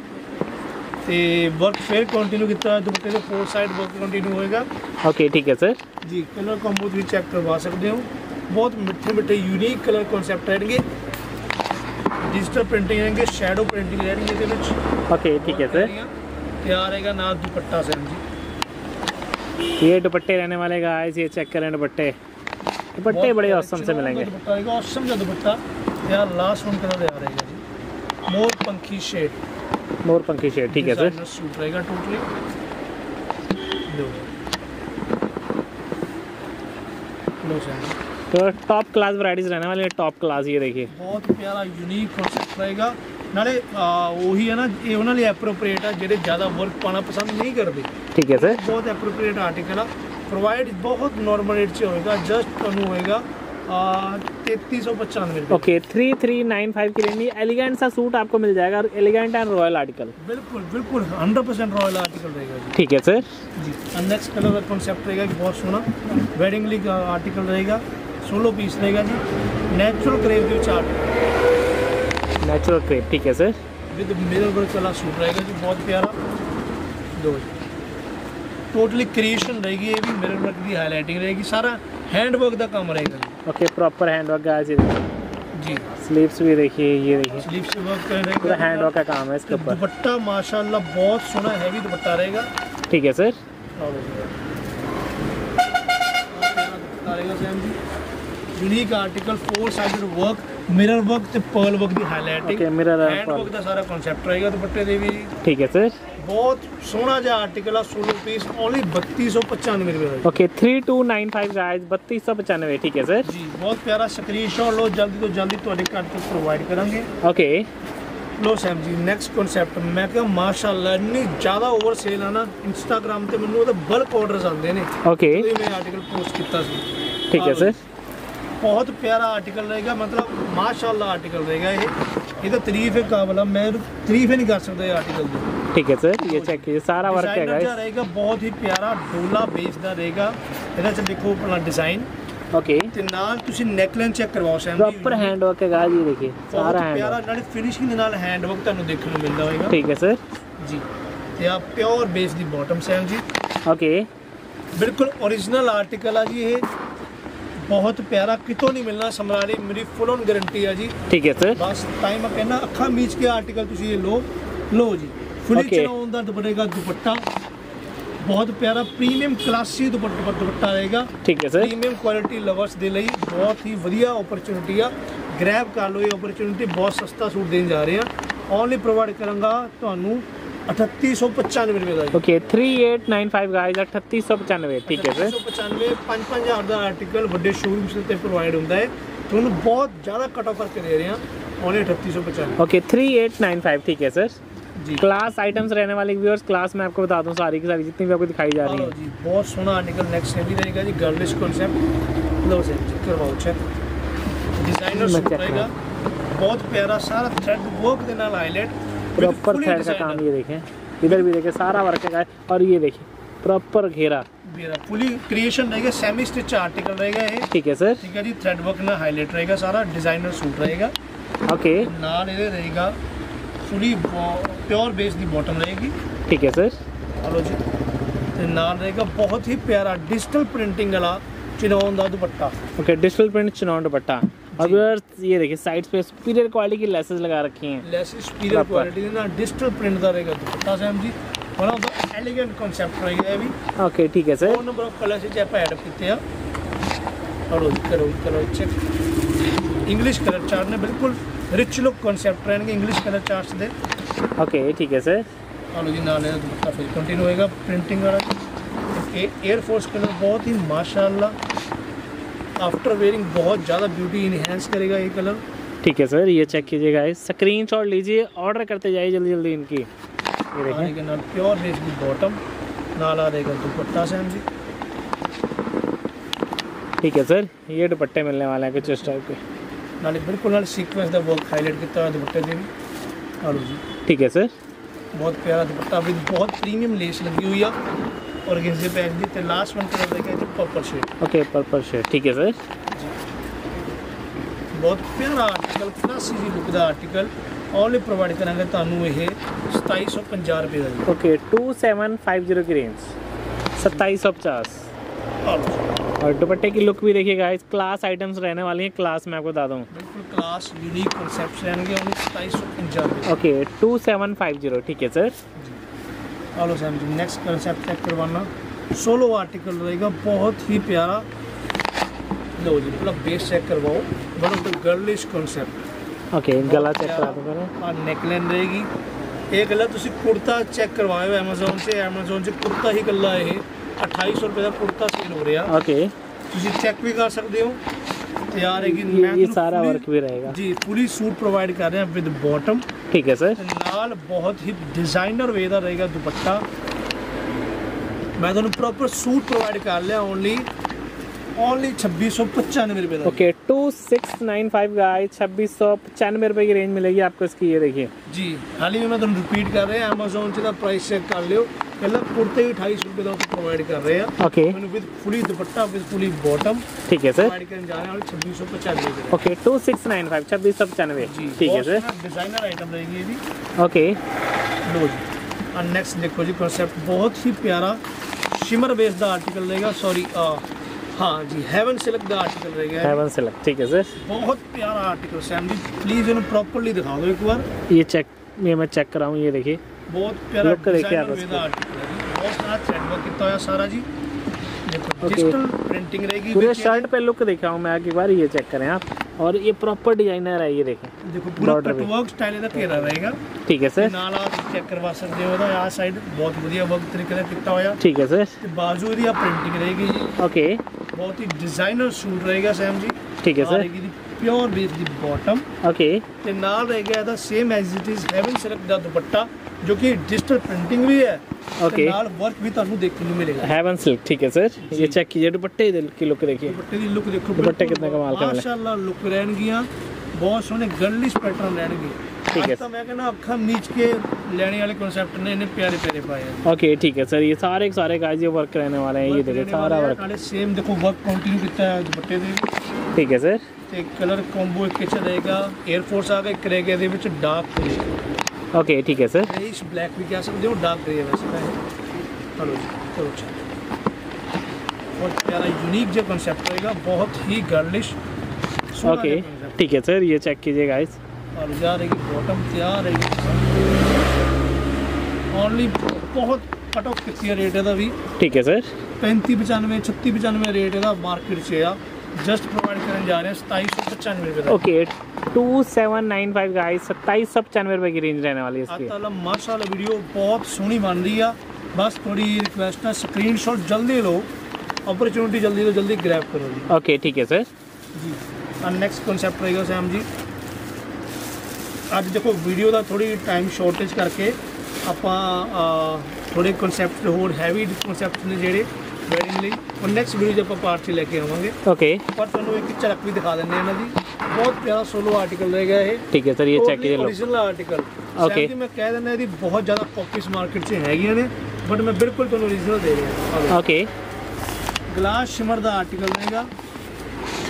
ते वर्क फेयर कंटिन्यू किया दुपट्टे दे, फोर साइड वर्क कंटिन्यू होएगा। ओके ठीक है सर जी। कलर कॉम्बो भी चेक करवा सकते हो, बहुत मिठे मिठे यूनिक कलर कॉन्सेप्ट रहेंगे, डिजिटल प्रिंटिंग रहेंगे, शैडो प्रिंटिंग रहेगी इसके विच। ओके ठीक है सर। तैयार रहेगा ना दुपट्टा सर जी, ये दुपट्टे रहने वाले गाइस, ये चेक करें दुपट्टे, दुपट्टे बड़े ऑसम से मिलेंगे, दुपट्टा रहेगा ऑसम का दुपट्टा। यार लास्ट वन कलर तैयार रहेगा जी, मोर पंखी शेड, मोर पंखी शेड। ठीक है सर। सूट रहेगा टोटली दो लो सर, तो टॉप क्लास वैराइटीज रहने वाली है, टॉप क्लास। ये देखिए बहुत प्यारा यूनिक कॉन्सेप्ट रहेगा, नाले वही है ना ये उन्होंने एप्रोप्रिएट है जेडे ज़्यादा वर्क पाना पसंद नहीं करते। ठीक है सर। बहुत एप्रोप्रिएट आर्टिकल है, प्रोवाइड बहुत नॉर्मल रेट से होएगा, जस्ट कम होएगा तैतीस सौ पचानवे। Okay three three nine five के लिए एलिगेंट सा सूट आपको मिल जाएगा, एलिगेंट एंड रॉयल आर्टिकल, बिल्कुल बिल्कुल हंड्रेड परसेंट रॉयल आर्टिकल रहेगा। ठीक है सर जी। नेक्स्ट कलर का कॉन्सेप्ट रहेगा बहुत सोहना, वेडिंगली का आर्टिकल रहेगा, सोलो पीस रहेगा जी, नेचुरल क्रेप के चार्ट, नेचुरल क्रेप। ठीक है सर। विद मिरर वर्क वाला सूट रहेगा जी, बहुत प्यारा। दो टोटली क्रिएशन रहेगी ये भी, मिरर वर्क की हाईलाइटिंग रहेगी, सारा हैंड वर्क का काम रहेगा। ओके प्रॉपर हैंड वर्क का जी। स्लीव्स भी देखिए, ये देखिए स्लीव्स वर्क पूरा हैंड वर्क का काम है इसके ऊपर। दुपट्टा माशाल्लाह बहुत सोना हैवी दुपट्टा रहेगा। ठीक है sir, unique article four sided work, mirror work ते पर्ल वर्क भी हाईलाइटिंग। ओके, मिरर और पर्ल वर्क दा सारा कांसेप्ट रहेगा दुपट्टे दे भी। ठीक है सर, बहुत सोना जा आर्टिकल है। सोलो पीस ओनली बत्तीस सौ पचानवे रुपए। Okay, thirty two ninety five guys, बत्तीस सौ पचानवे। ठीक है सर जी, बहुत प्यारा स्क्रीनशॉट लो, जल्दी तो जल्दी ਤੁਹਾਡੇ ਘਰ ਤੱਕ ਪ੍ਰੋਵਾਈड ਕਰਾਂਗੇ। ओके लो सैम जी, नेक्स्ट कॉन्सैप्ट मैं क्या माशाल्लाह इतनी ज़्यादा ओवर सेल है ना, इंस्टाग्राम पे मैं बल्क ऑर्डर्स आते हैं। ओके, मैं आर्टिकल पोस्ट किया। ठीक है सर, बहुत प्यारा आर्टिकल रहेगा, मतलब माशाल्लाह आर्टिकल रहेगा। ये ये तो तारीफ है काबिल, मैं तारीफ ही नहीं कर सकता ये आर्टिकल की। ठीक है सर, ये चेक कीजिए सारा वर्क है गाइस, रहेगा बहुत ही प्यारा डोला बेस का रहेगा। इधर से देखो अपना डिजाइन। ओके, ਤੇ ਨਾਲ ਤੁਸੀਂ ਨੈਕਲਾਈਨ ਚੈੱਕ ਕਰਵਾਓ ਸੈਮ ਜੀ, ਪ੍ਰੋਪਰ ਹੈਂਡ ਵਰਕ ਹੈਗਾ ਜੀ। ਦੇਖੀਏ ਸਾਰਾ ਹੈਂਡ ਪਿਆਰਾ ਨਾਲ ਫਿਨਿਸ਼ਿੰਗ ਦੇ ਨਾਲ ਹੈਂਡ ਵਰਕ ਤੁਹਾਨੂੰ ਦੇਖਣ ਨੂੰ ਮਿਲਦਾ ਹੋਏਗਾ। ਠੀਕ ਹੈ ਸਰ ਜੀ, ਤੇ ਆ ਪਿਓਰ ਬੇਸ ਦੀ ਬਾਟਮ ਸੈਮ ਜੀ। ਓਕੇ, ਬਿਲਕੁਲ ओरिजिनल ਆਰਟੀਕਲ ਆ ਜੀ, ਇਹ ਬਹੁਤ ਪਿਆਰਾ, ਕਿਤੋਂ ਨਹੀਂ ਮਿਲਣਾ ਸਮਰਾਲੇ, ਮੇਰੀ ਫੁੱਲ ਔਨ ਗਾਰੰਟੀ ਆ ਜੀ। ਠੀਕ ਹੈ ਸਰ, ਬਸ ਟਾਈਮ ਆ ਕਹਿਣਾ ਅੱਖਾਂ ਮੀਚ ਕੇ ਆਰਟੀਕਲ ਤੁਸੀਂ ਇਹ ਲੋ ਲੋ ਜੀ। ਫੁੱਲੀ ਚਲਾਉਣ ਦਾ ਦੁਪੱਟਾ ਦੁਪੱਟਾ बहुत प्यारा प्रीमियम क्लासी दुपट्टा दुपट्टा रहेगा। ठीक है सर, प्रीमियम क्वालिटी लवर्स दे लिए बहुत ही वधिया अपॉर्चुनिटी आ, ग्रैब कर लो ये अपॉर्चुनिटी। बहुत सस्ता सूट देने जा रहे हैं, ओनली प्रोवाइड करूँगा तो अठत्तीस सौ पचानवे रुपये का। Okay, three eight nine five guys, अठत्तीस सौ पचानवे। ठीक है सर, पचानवे पाँच पाँच हज़ार का आर्टिकल बड़े शोरूम्स से प्रोवाइड होता है, तो उन्होंने बहुत ज़्यादा कट ऑफ करके दे रहे हैं, ओनली अठत्तीस सौ पचानवे। Okay, three eight nine five. ठीक है सर, क्लास आइटम्स रहने वाले व्यूअर्स, क्लास में आपको बता दूं सारी की सारी जितनी भी आपको दिखाई जा रही है जी। बहुत सोना आर्टिकल नेक्स्ट है भी रहेगा जी, गर्लिश कॉन्सेप्ट। लो से चेक करवाओ, चेक डिजाइनर सूट रहेगा, बहुत प्यारा, सारा थ्रेड वर्क के साथ हाईलाइट, प्रॉपर थ्रेड का काम। ये देखें, इधर भी देखें सारा वर्क है, और ये देखिए प्रॉपर घेरा घेरा फुली क्रिएशन रहेगा, सेमी स्टिच आर्टिकल रहेगा ये। ठीक है सर, ठीक है जी, थ्रेड वर्क ना हाईलाइट रहेगा, सारा डिजाइनर सूट रहेगा। ओके, नाल ये रहेगा पूरी प्योर बेस की बॉटम रहेगी। ठीक है सर, हेलो जी, ते नाल रहेगा बहुत ही प्यारा डिजिटल प्रिंटिंग वाला चिनौन का dupatta. Okay, digital print chinon dupatta. अब ये देखिए साइड्स पे सुपीरियर क्वालिटी की लेसेस लगा रखी हैं, लेसेस सुपीरियर क्वालिटी ना, डिजिटल प्रिंट का रहेगा दुपट्टा सैम जी, बड़ा एलिगेंट कॉन्सेप्ट रहेगा भी। ओके, ठीक है sir, phone number of colour से आप ऐड करते हैं। हेलो जी, करो करो चेक, इंग्लिश कलर चार्ट ने बिल्कुल रिच लुक कॉन्सेप्ट रहेंगे, इंग्लिश कलर चार्ट दे। ओके, ठीक है सर, आलू जी नाल दुपट्टा फिर कंटिन्यू होएगा प्रिंटिंग वाला। ओके, एयरफोर्स कलर बहुत ही माशाल्लाह, आफ्टर वेयरिंग बहुत ज़्यादा ब्यूटी इन्हेंस करेगा ये कलर। ठीक है सर, ये चेक कीजिएगा, स्क्रीन शॉट लीजिए, ऑर्डर करते जाइए जल्दी जल्दी इनकी। ये देखिए नाल प्योर बेस की बॉटम, नाला देगा दुपट्टा सैम जी। ठीक है सर, ये दुपट्टे मिलने वाले हैं कुछ इस टाइप के, नाले बिल्कुल नाले सीक्वेंस का वर्क हाईलाइट किया हुआ दुपट्टे से भी। और जी, ठीक है सर, बहुत प्यारा दुपट्टा भी, बहुत प्रीमियम लेस लगी हुई है, और गिरजे पैच दी। तो लास्ट वन कलर देखा जी, purple shade. Okay, purple shade. ठीक है सर, बहुत प्यारा आर्टिकल, क्लासी जी लुक का आर्टिकल, ओनली प्रोवाइड करांगे तुहानू ये सत्ताईस सौ पचास रुपए का। Okay, two seven five zero की रेंज सत्ताईस सौ पचास। और दुपट्टे की लुक भी देखिए गाइस, क्लास आइटम्स रहने वाली हैं, क्लास में आपको बता दूँ बिल्कुल क्लास यूनिक कॉन्सेप्ट रहेंगे, उन्हें सत्ताईस सौ पचास। Okay, two seven five zero. ठीक है sir, hello Sam ji, next concept check करवाना, सोलो आर्टिकल रहेगा, बहुत ही प्यारा। लो जी, मतलब बेस चेक करवाओ, मतलब गर्लिश कॉन्सेप्ट। ओके, गला चेक करा दो, और नेकलाइन रहेगी। ये गला तुम कुर्ता चेक करवाओ एमेजोन से, एमेजोन से कुर्ता ही गला है, अट्ठाईस सौ रुपए का कुर्ता सेल हो रहा है। ओके, तुसी चेक भी कर सकते हो, तैयार है कि ये सारा वर्क भी रहेगा जी, पूरी सूट प्रोवाइड कर रहे हैं विद बॉटम। ठीक है सर, लाल बहुत ही डिजाइनर वे का रहेगा दुपट्टा, मैं तुम्हें प्रॉपर सूट प्रोवाइड कर लिया, ओनली ओनली छब्बीस सौ पचानवे रुपये। Okay, two six nine five guys, छब्बीस सौ पचानवे रुपये की रेंज मिलेगी आपको इसकी। ये देखिए जी, हाल ही में मैं तुम रिपीट कर रहे हैं, अमेजोन से प्राइस चेक कर लियो, कलर कुर्ते भी अठाईस रुपये का प्रोवाइड कर रहे हैं। Okay, with fully dupatta with fully bottom. ठीक है सर, प्रोवाइड करने जा रहे हैं छब्बीस सौ पचानवे। Okay, two six nine five छब्बीस सौ पचानवे। ठीक है सर, डिजाइनर आइटम रहेगी ये भी। ओके, लो जी, और नेक्स्ट देखो जी कॉन्सेप्ट, बहुत ही प्यारा शिमर बेस का आर्टिकल रहेगा, सॉरी हाँ जी, हेवन सिल्क का आर्टिकल रहेगा। हेवन सिल्क, ठीक है सर, बहुत प्यारा आर्टिकल सैम जी, प्लीज इन्हें प्रॉपर्ली दिखा दो एक बार। ये चेक, ये मैं चेक कराऊँ, ये देखिए बहुत प्यारा आर्टिकल है, बहुत साथ सेट वर्क किया है सारा जी, डिजिटल प्रिंटिंग रहेगी। पूरे शर्ट पे लुक देखा हूँ मैं एक बार, ये चेक करें आप, और ये प्रॉपर डिजाइनर है, ये देखें देखो पूरा वर्क स्टाइल का तेरा रहेगा। ठीक है सर, नाल आप चेक करवा सकते हो, तो यहाँ साइड बहुत बढ़िया वर्क तरीके से किया हुआ है। ठीक है सर, बाजू की प्रिंटिंग रहेगी जी, ओके, बहुत ही डिजाइनर सूट रहेगा सैम जी। ठीक है सर, प्योर बेस दी बॉटम, ओके, ते नाल रहेगा ਇਹਦਾ same as it is heaven silk ਦਾ ਦੁਪੱਟਾ, जो कि डिजिटल प्रिंटिंग भी है, ओके, नाल वर्क भी ਤੁਹਾਨੂੰ ਦੇਖਣ ਨੂੰ ਮਿਲੇਗਾ ਹੈਵਨ ਸਿਲਕ। ठीक है सर, ये चेक कीजिए दुपट्टे की लुक, देखिए दुपट्टे की लुक देखो, दुपट्टे कितना कमाल का है, माशाल्लाह लुक ਰਹਿਣਗੀਆਂ, बहुत सोहने गर्लिश पैटर्न ਰਹਿਣਗੇ। ठीक है, तो मैं कहना ਅੱਖਾਂ नीच के लेने वाले कांसेप्ट ने इन्हें प्यारे प्यारे पाए हैं। ओके, ठीक है सर, ये सारे सारे गाइस ये वर्क रहने वाले हैं, ये देखो सारा वर्क सेम देखो वर्क कंटिन्यू किया है दुपट्टे ਦੇ। ठीक है सर, ਤੇ कलर कॉम्बो एक अच्छा रहेगा, एयर फोर्स आ गया, एक रहेगा ਇਹਦੇ ਵਿੱਚ डार्क ग्रे। ओके, ठीक है सर, रेश ब्लैक भी कह सकते हो, डार्क ग्रे है वैसे है। हेलो चलो अच्छा, बहुत प्यारा यूनिक जो कांसेप्ट रहेगा, बहुत ही गर्लिश। ओके, ठीक है सर, ये चेक कीजिए गाइस, और जा रहेगी बॉटम तैयार रहेगी, ओनली बहुत कट ऑफ कितना रेट है दा भी। ठीक है सर, पैंती पचानवे छत्ती पचानवे रेट है दा मार्केट से आ, जस्ट प्रोवाइड करने जा रहे हैं सत्ताईस सौ पचानवे। ओके, सत्ताईस सौ पचानवे गाइस, सत्ताईस सौ पचानवे रुपए की रेंज रहने वाली है इसकी। अल्लाह माशाल्लाह, वीडियो बहुत सोहनी बन रही है, बस थोड़ी रिक्वेस्ट है स्क्रीनशॉट जल्दी लो, अपॉर्चुनिटी जल्दी से जल्दी ग्रैब करो जी। ओके, ठीक है सर जी, और नेक्स्ट कॉन्सेप्ट रहेगा सैम जी, आज देखो वीडियो का थोड़ी टाइम शॉर्टेज करके ਆਪਾਂ थोड़े कॉन्सैप्ट होर हैवी कॉन्सैप्ट ने जेडे वेडिंग ਲਈ और नैक्सट वीडियो जो आप पार्ट से लेके आवांगे। ओके, पर ਤੁਹਾਨੂੰ ਇੱਕ ਝਲਕ भी दिखा ਦਿੰਦੇ ਇਹਨਾਂ ਦੀ, बहुत प्यारा सोलो आर्टिकल रहेगा ये। ठीक है सर, ये चेक कीजिए ओरिजिनल आर्टिकल। ओके, मैं कह देना ਇਹਦੀ बहुत ज़्यादा कॉपीज मार्केट से ਹੈਗੀਆਂ ਨੇ, बट मैं बिल्कुल ਤੁਹਾਨੂੰ ओरिजिनल दे ਰਿਹਾ। ओके, ग्लास शिमर ਦਾ आर्टिकल रहेगा।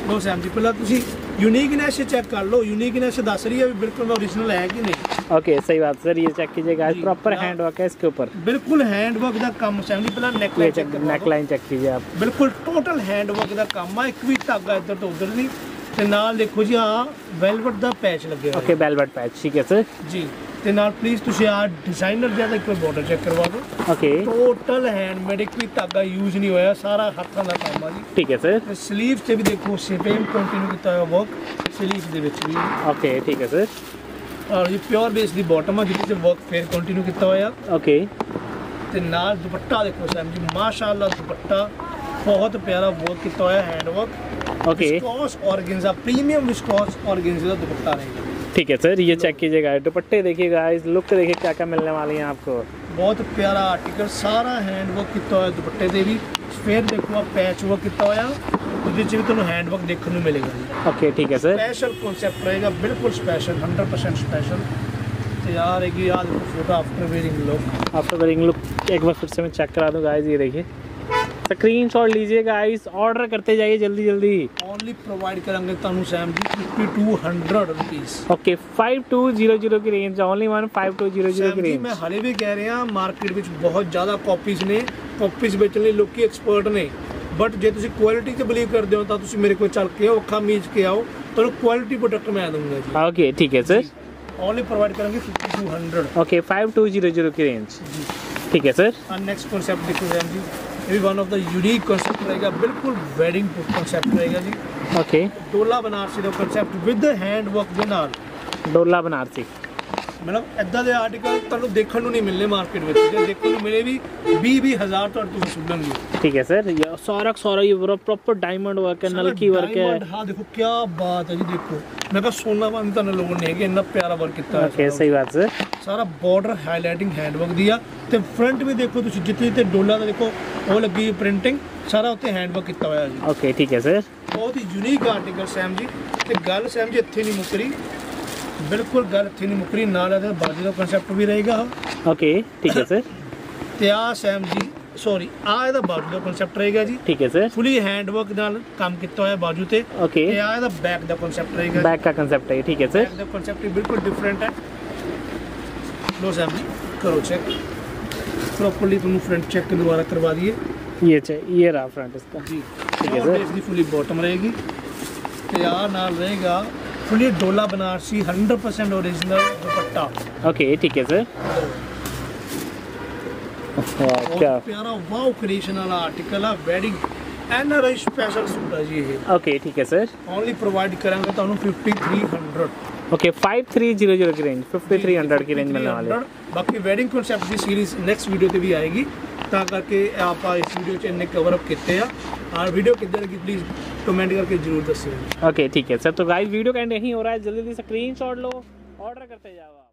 ਲੋ ਸੈਮ ਜੀ, ਪਹਿਲਾਂ ਤੁਸੀਂ यूनिकनेस चेक कर लो, यूनिकनेस दस रही है अभी बिल्कुल ओरिजिनल है कि नहीं। ओके, सही बात सर, ये चेक कीजिए गाइस, प्रॉपर हैंड वर्क है इसके ऊपर, बिल्कुल हैंड वर्क का काम। सैमली पहला नेकलाइन चेक कर, नेकलाइन चेक कीजिए आप, बिल्कुल टोटल हैंड वर्क का काम है, एक भी धागा इधर तो उधर नहीं, ते नाल देखो जी हां वेलवेट दा पैच लगे। ओके, वेलवेट पैच, ठीक है सर जी, ते नाल प्लीज ਤੁਸੀਂ ਆ ਡਿਜ਼ਾਈਨਰ ਜਿਆਦਾ ਇੱਕ ਬਾਰਡਰ ਚੈੱਕ ਕਰਵਾ ਦਿਓ। ਓਕੇ, ਟੋਟਲ ਹੈਂਡਮੇਡ, ਇੱਕ ਵੀ ਧਾਗਾ ਯੂਜ਼ ਨਹੀਂ ਹੋਇਆ, ਸਾਰਾ ਹੱਥਾਂ ਦਾ ਕੰਮ ਆ ਜੀ। ਠੀਕ ਹੈ ਸਰ, ਤੇ 슬ੀਵਸ ਤੇ ਵੀ ਦੇਖੋ ਸੇਮ ਕੰਟੀਨਿਊ ਕੀਤਾ ਹੋਇਆ ਵਰਕ 슬ੀਵਸ ਦੇ ਵਿੱਚ ਵੀ। ਓਕੇ, ਠੀਕ ਹੈ ਸਰ, ਔਰ ਇਹ ਪਿਓਰ ਬੇਸ ਦੀ ਬਾਟਮ ਆ ਜਿਹਦੇ ਤੇ ਵਰਕ ਫੇਰ ਕੰਟੀਨਿਊ ਕੀਤਾ ਹੋਇਆ। ਓਕੇ, ਤੇ ਨਾਲ ਦੁਪੱਟਾ ਦੇਖੋ ਸਾਹਿਬ ਜੀ, ਮਾਸ਼ਾਅੱਲਾ ਦੁਪੱਟਾ ਬਹੁਤ ਪਿਆਰਾ ਵਰਕ ਕੀਤਾ ਹੋਇਆ, hand work. Okay, viscose organza, premium viscose organza ਦਾ ਦੁਪੱਟਾ रहेगा। ठीक है सर, ये चेक कीजिएगा, दुपट्टे देखिएगा, इस लुक देखिए क्या क्या मिलने वाली है आपको। बहुत प्यारा आर्टिकल, सारा हैंड वर्क किया हुआ है दुपट्टे से भी, फिर देखो पैच वर्क किया हुआ है, जिस भी तुम हैंड वर्क देखने को मिलेगा। ओके, ठीक है सर, स्पेशल कॉन्सेप्ट रहेगा, बिल्कुल स्पेशल, हंड्रेड परसेंट स्पेशल तैयार रहेगी। याद photo after wearing look, after wearing look एक बार फिर से मैं चेक करा दूँगा। ये देखिए स्क्रीन शॉट लीजिएगा, ऑर्डर करते जाइए जल्दी जल्दी, ओनली प्रोवाइड करेंगे ਤੁਹਾਨੂੰ Sam ji fifty two hundred rupees. Okay, बावन सौ की रेंज, ओनली वन बावन सौ की रेंज। मैं हाले भी कह रहा मार्केट ਵਿੱਚ बहुत ज़्यादा कॉपीज ने, कॉपीज बेचने ਲਈ ਲੋਕੀ ਐਕਸਪਰਟ ਨੇ, बट ਜੇ ਤੁਸੀਂ ਕੁਆਲਿਟੀ ਤੇ ਬਿਲੀਵ ਕਰਦੇ ਹੋ ਤਾਂ ਤੁਸੀਂ ਮੇਰੇ ਕੋਲ ਚੱਲ ਕੇ ਆਓ, ਅੱਖਾਂ ਮੀਚ ਕੇ ਆਓ, ਤੁਹਾਨੂੰ ਕੁਆਲਿਟੀ ਪ੍ਰੋਡਕਟ ਮੈਂ ਦੂੰਗਾ ਜੀ। ओके, ठीक है सर, ओनली प्रोवाइड करेंगे फिफ्टी टू हंड्रेड। ओके, बावन सौ की रेंज। ठीक है सर, और नेक्स्ट कॉन्सेप्ट देखो सैम जी, ये one of the unique concept रहेगा, बिल्कुल वेडिंग कॉन्सेप्ट रहेगा जी। ओके, डोला बनारसी का कॉन्सेप्ट विद हैंड वर्क ਦੇ ਨਾਲ, डोला बनारसी मतलब ਇਦਾਂ ਦੇ ਆਰਟੀਕਲ ਤੁਹਾਨੂੰ ਦੇਖਣ ਨੂੰ ਨਹੀਂ ਮਿਲਨੇ ਮਾਰਕੀਟ ਵਿੱਚ, ਜੇ ਦੇਖਣ ਨੂੰ ਮਿਲੇ ਵੀ बीस बीस हज़ार ਤੋਂ ਤੁਸੀਂ ਸੁਣਨਗੇ। ठीक है सर, ये सारा सारा ये प्रॉपर डायमंड वर्क है, नलकी वर्क है। हां देखो क्या बात है जी, देखो मैं कहा सोना वाली तो लोड़ नहीं है कि इतना प्यारा वर्क किया है। ओके, सही बात सर, सारा बॉर्डर हाईलाइटिंग हैंड वर्क दिया, तो फ्रंट भी देखो तुम जितनी तो डोला का देखो वो लगी प्रिंटिंग, सारा उत्ते हैंड वर्क किया हुआ है। ओके, ठीक है सर, बहुत ही यूनिक आर्टिकल सैम जी, तो गल सैम जी इत्थे नहीं मुकरी, बिल्कुल गल इत्थे नहीं मुकरी, नाल दा बाजू का कॉन्सेप्ट भी रहेगा। ओके, ठीक है सर, ते आ सैम जी सॉरी आ ਇਹਦਾ ਬਾਜੂ ਦਾ ਕਨਸੈਪਟ ਰਹੇਗਾ ਜੀ। ਠੀਕ ਹੈ ਸਰ, ਫੁੱਲੀ ਹੈਂਡ ਵਰਕ ਨਾਲ ਕੰਮ ਕੀਤਾ ਹੋਇਆ ਬਾਜੂ ਤੇ। ਓਕੇ, ਤੇ ਆ ਇਹਦਾ ਬੈਕ ਦਾ ਕਨਸੈਪਟ ਰਹੇਗਾ, ਬੈਕ ਦਾ ਕਨਸੈਪਟ ਹੈ। ਠੀਕ ਹੈ ਸਰ, ਬੈਕ ਦਾ ਕਨਸੈਪਟ ਬਿਲਕੁਲ ਡਿਫਰੈਂਟ ਹੈ। ਲੋ ਸੈਮ ਜੀ ਕਰੋ ਚੈੱਕ ਪ੍ਰੋਪਰਲੀ, ਤੁਹਾਨੂੰ ਫਰੰਟ ਚੈੱਕ ਦੁਬਾਰਾ ਕਰਵਾ ਦਈਏ। ये चाहिए, ये रहा फ्रंट इसका जी। इसकी फुली बॉटम रहेगी, तैयार नाल रहेगा फुली डोला Banarasi hundred percent original dupatta. Okay ठीक है सर। क्या प्यारा वाव क्रिएशनल आर्टिकल है, वेडिंग एनआरआई स्पेशल सूट है जी ये। ओके ठीक है सर। ओनली प्रोवाइड करेंगे तो fifty three hundred. Okay fifty three hundred की रेंज, फिफ्टी थ्री हंड्रेड की रेंज मिलने वाली है। बाकी वेडिंग कॉन्सेप्ट की सीरीज नेक्स्ट वीडियो पे भी आएगी, ता करके आप इस वीडियो च इन्ने कवर अप किए हैं और वीडियो किधर की प्लीज कमेंट करके जरूर दसिए। ओके ठीक है सर। तो गाइस वीडियो का एंड यहीं हो रहा है, जल्दी से स्क्रीनशॉट लो, ऑर्डर करते जाओ।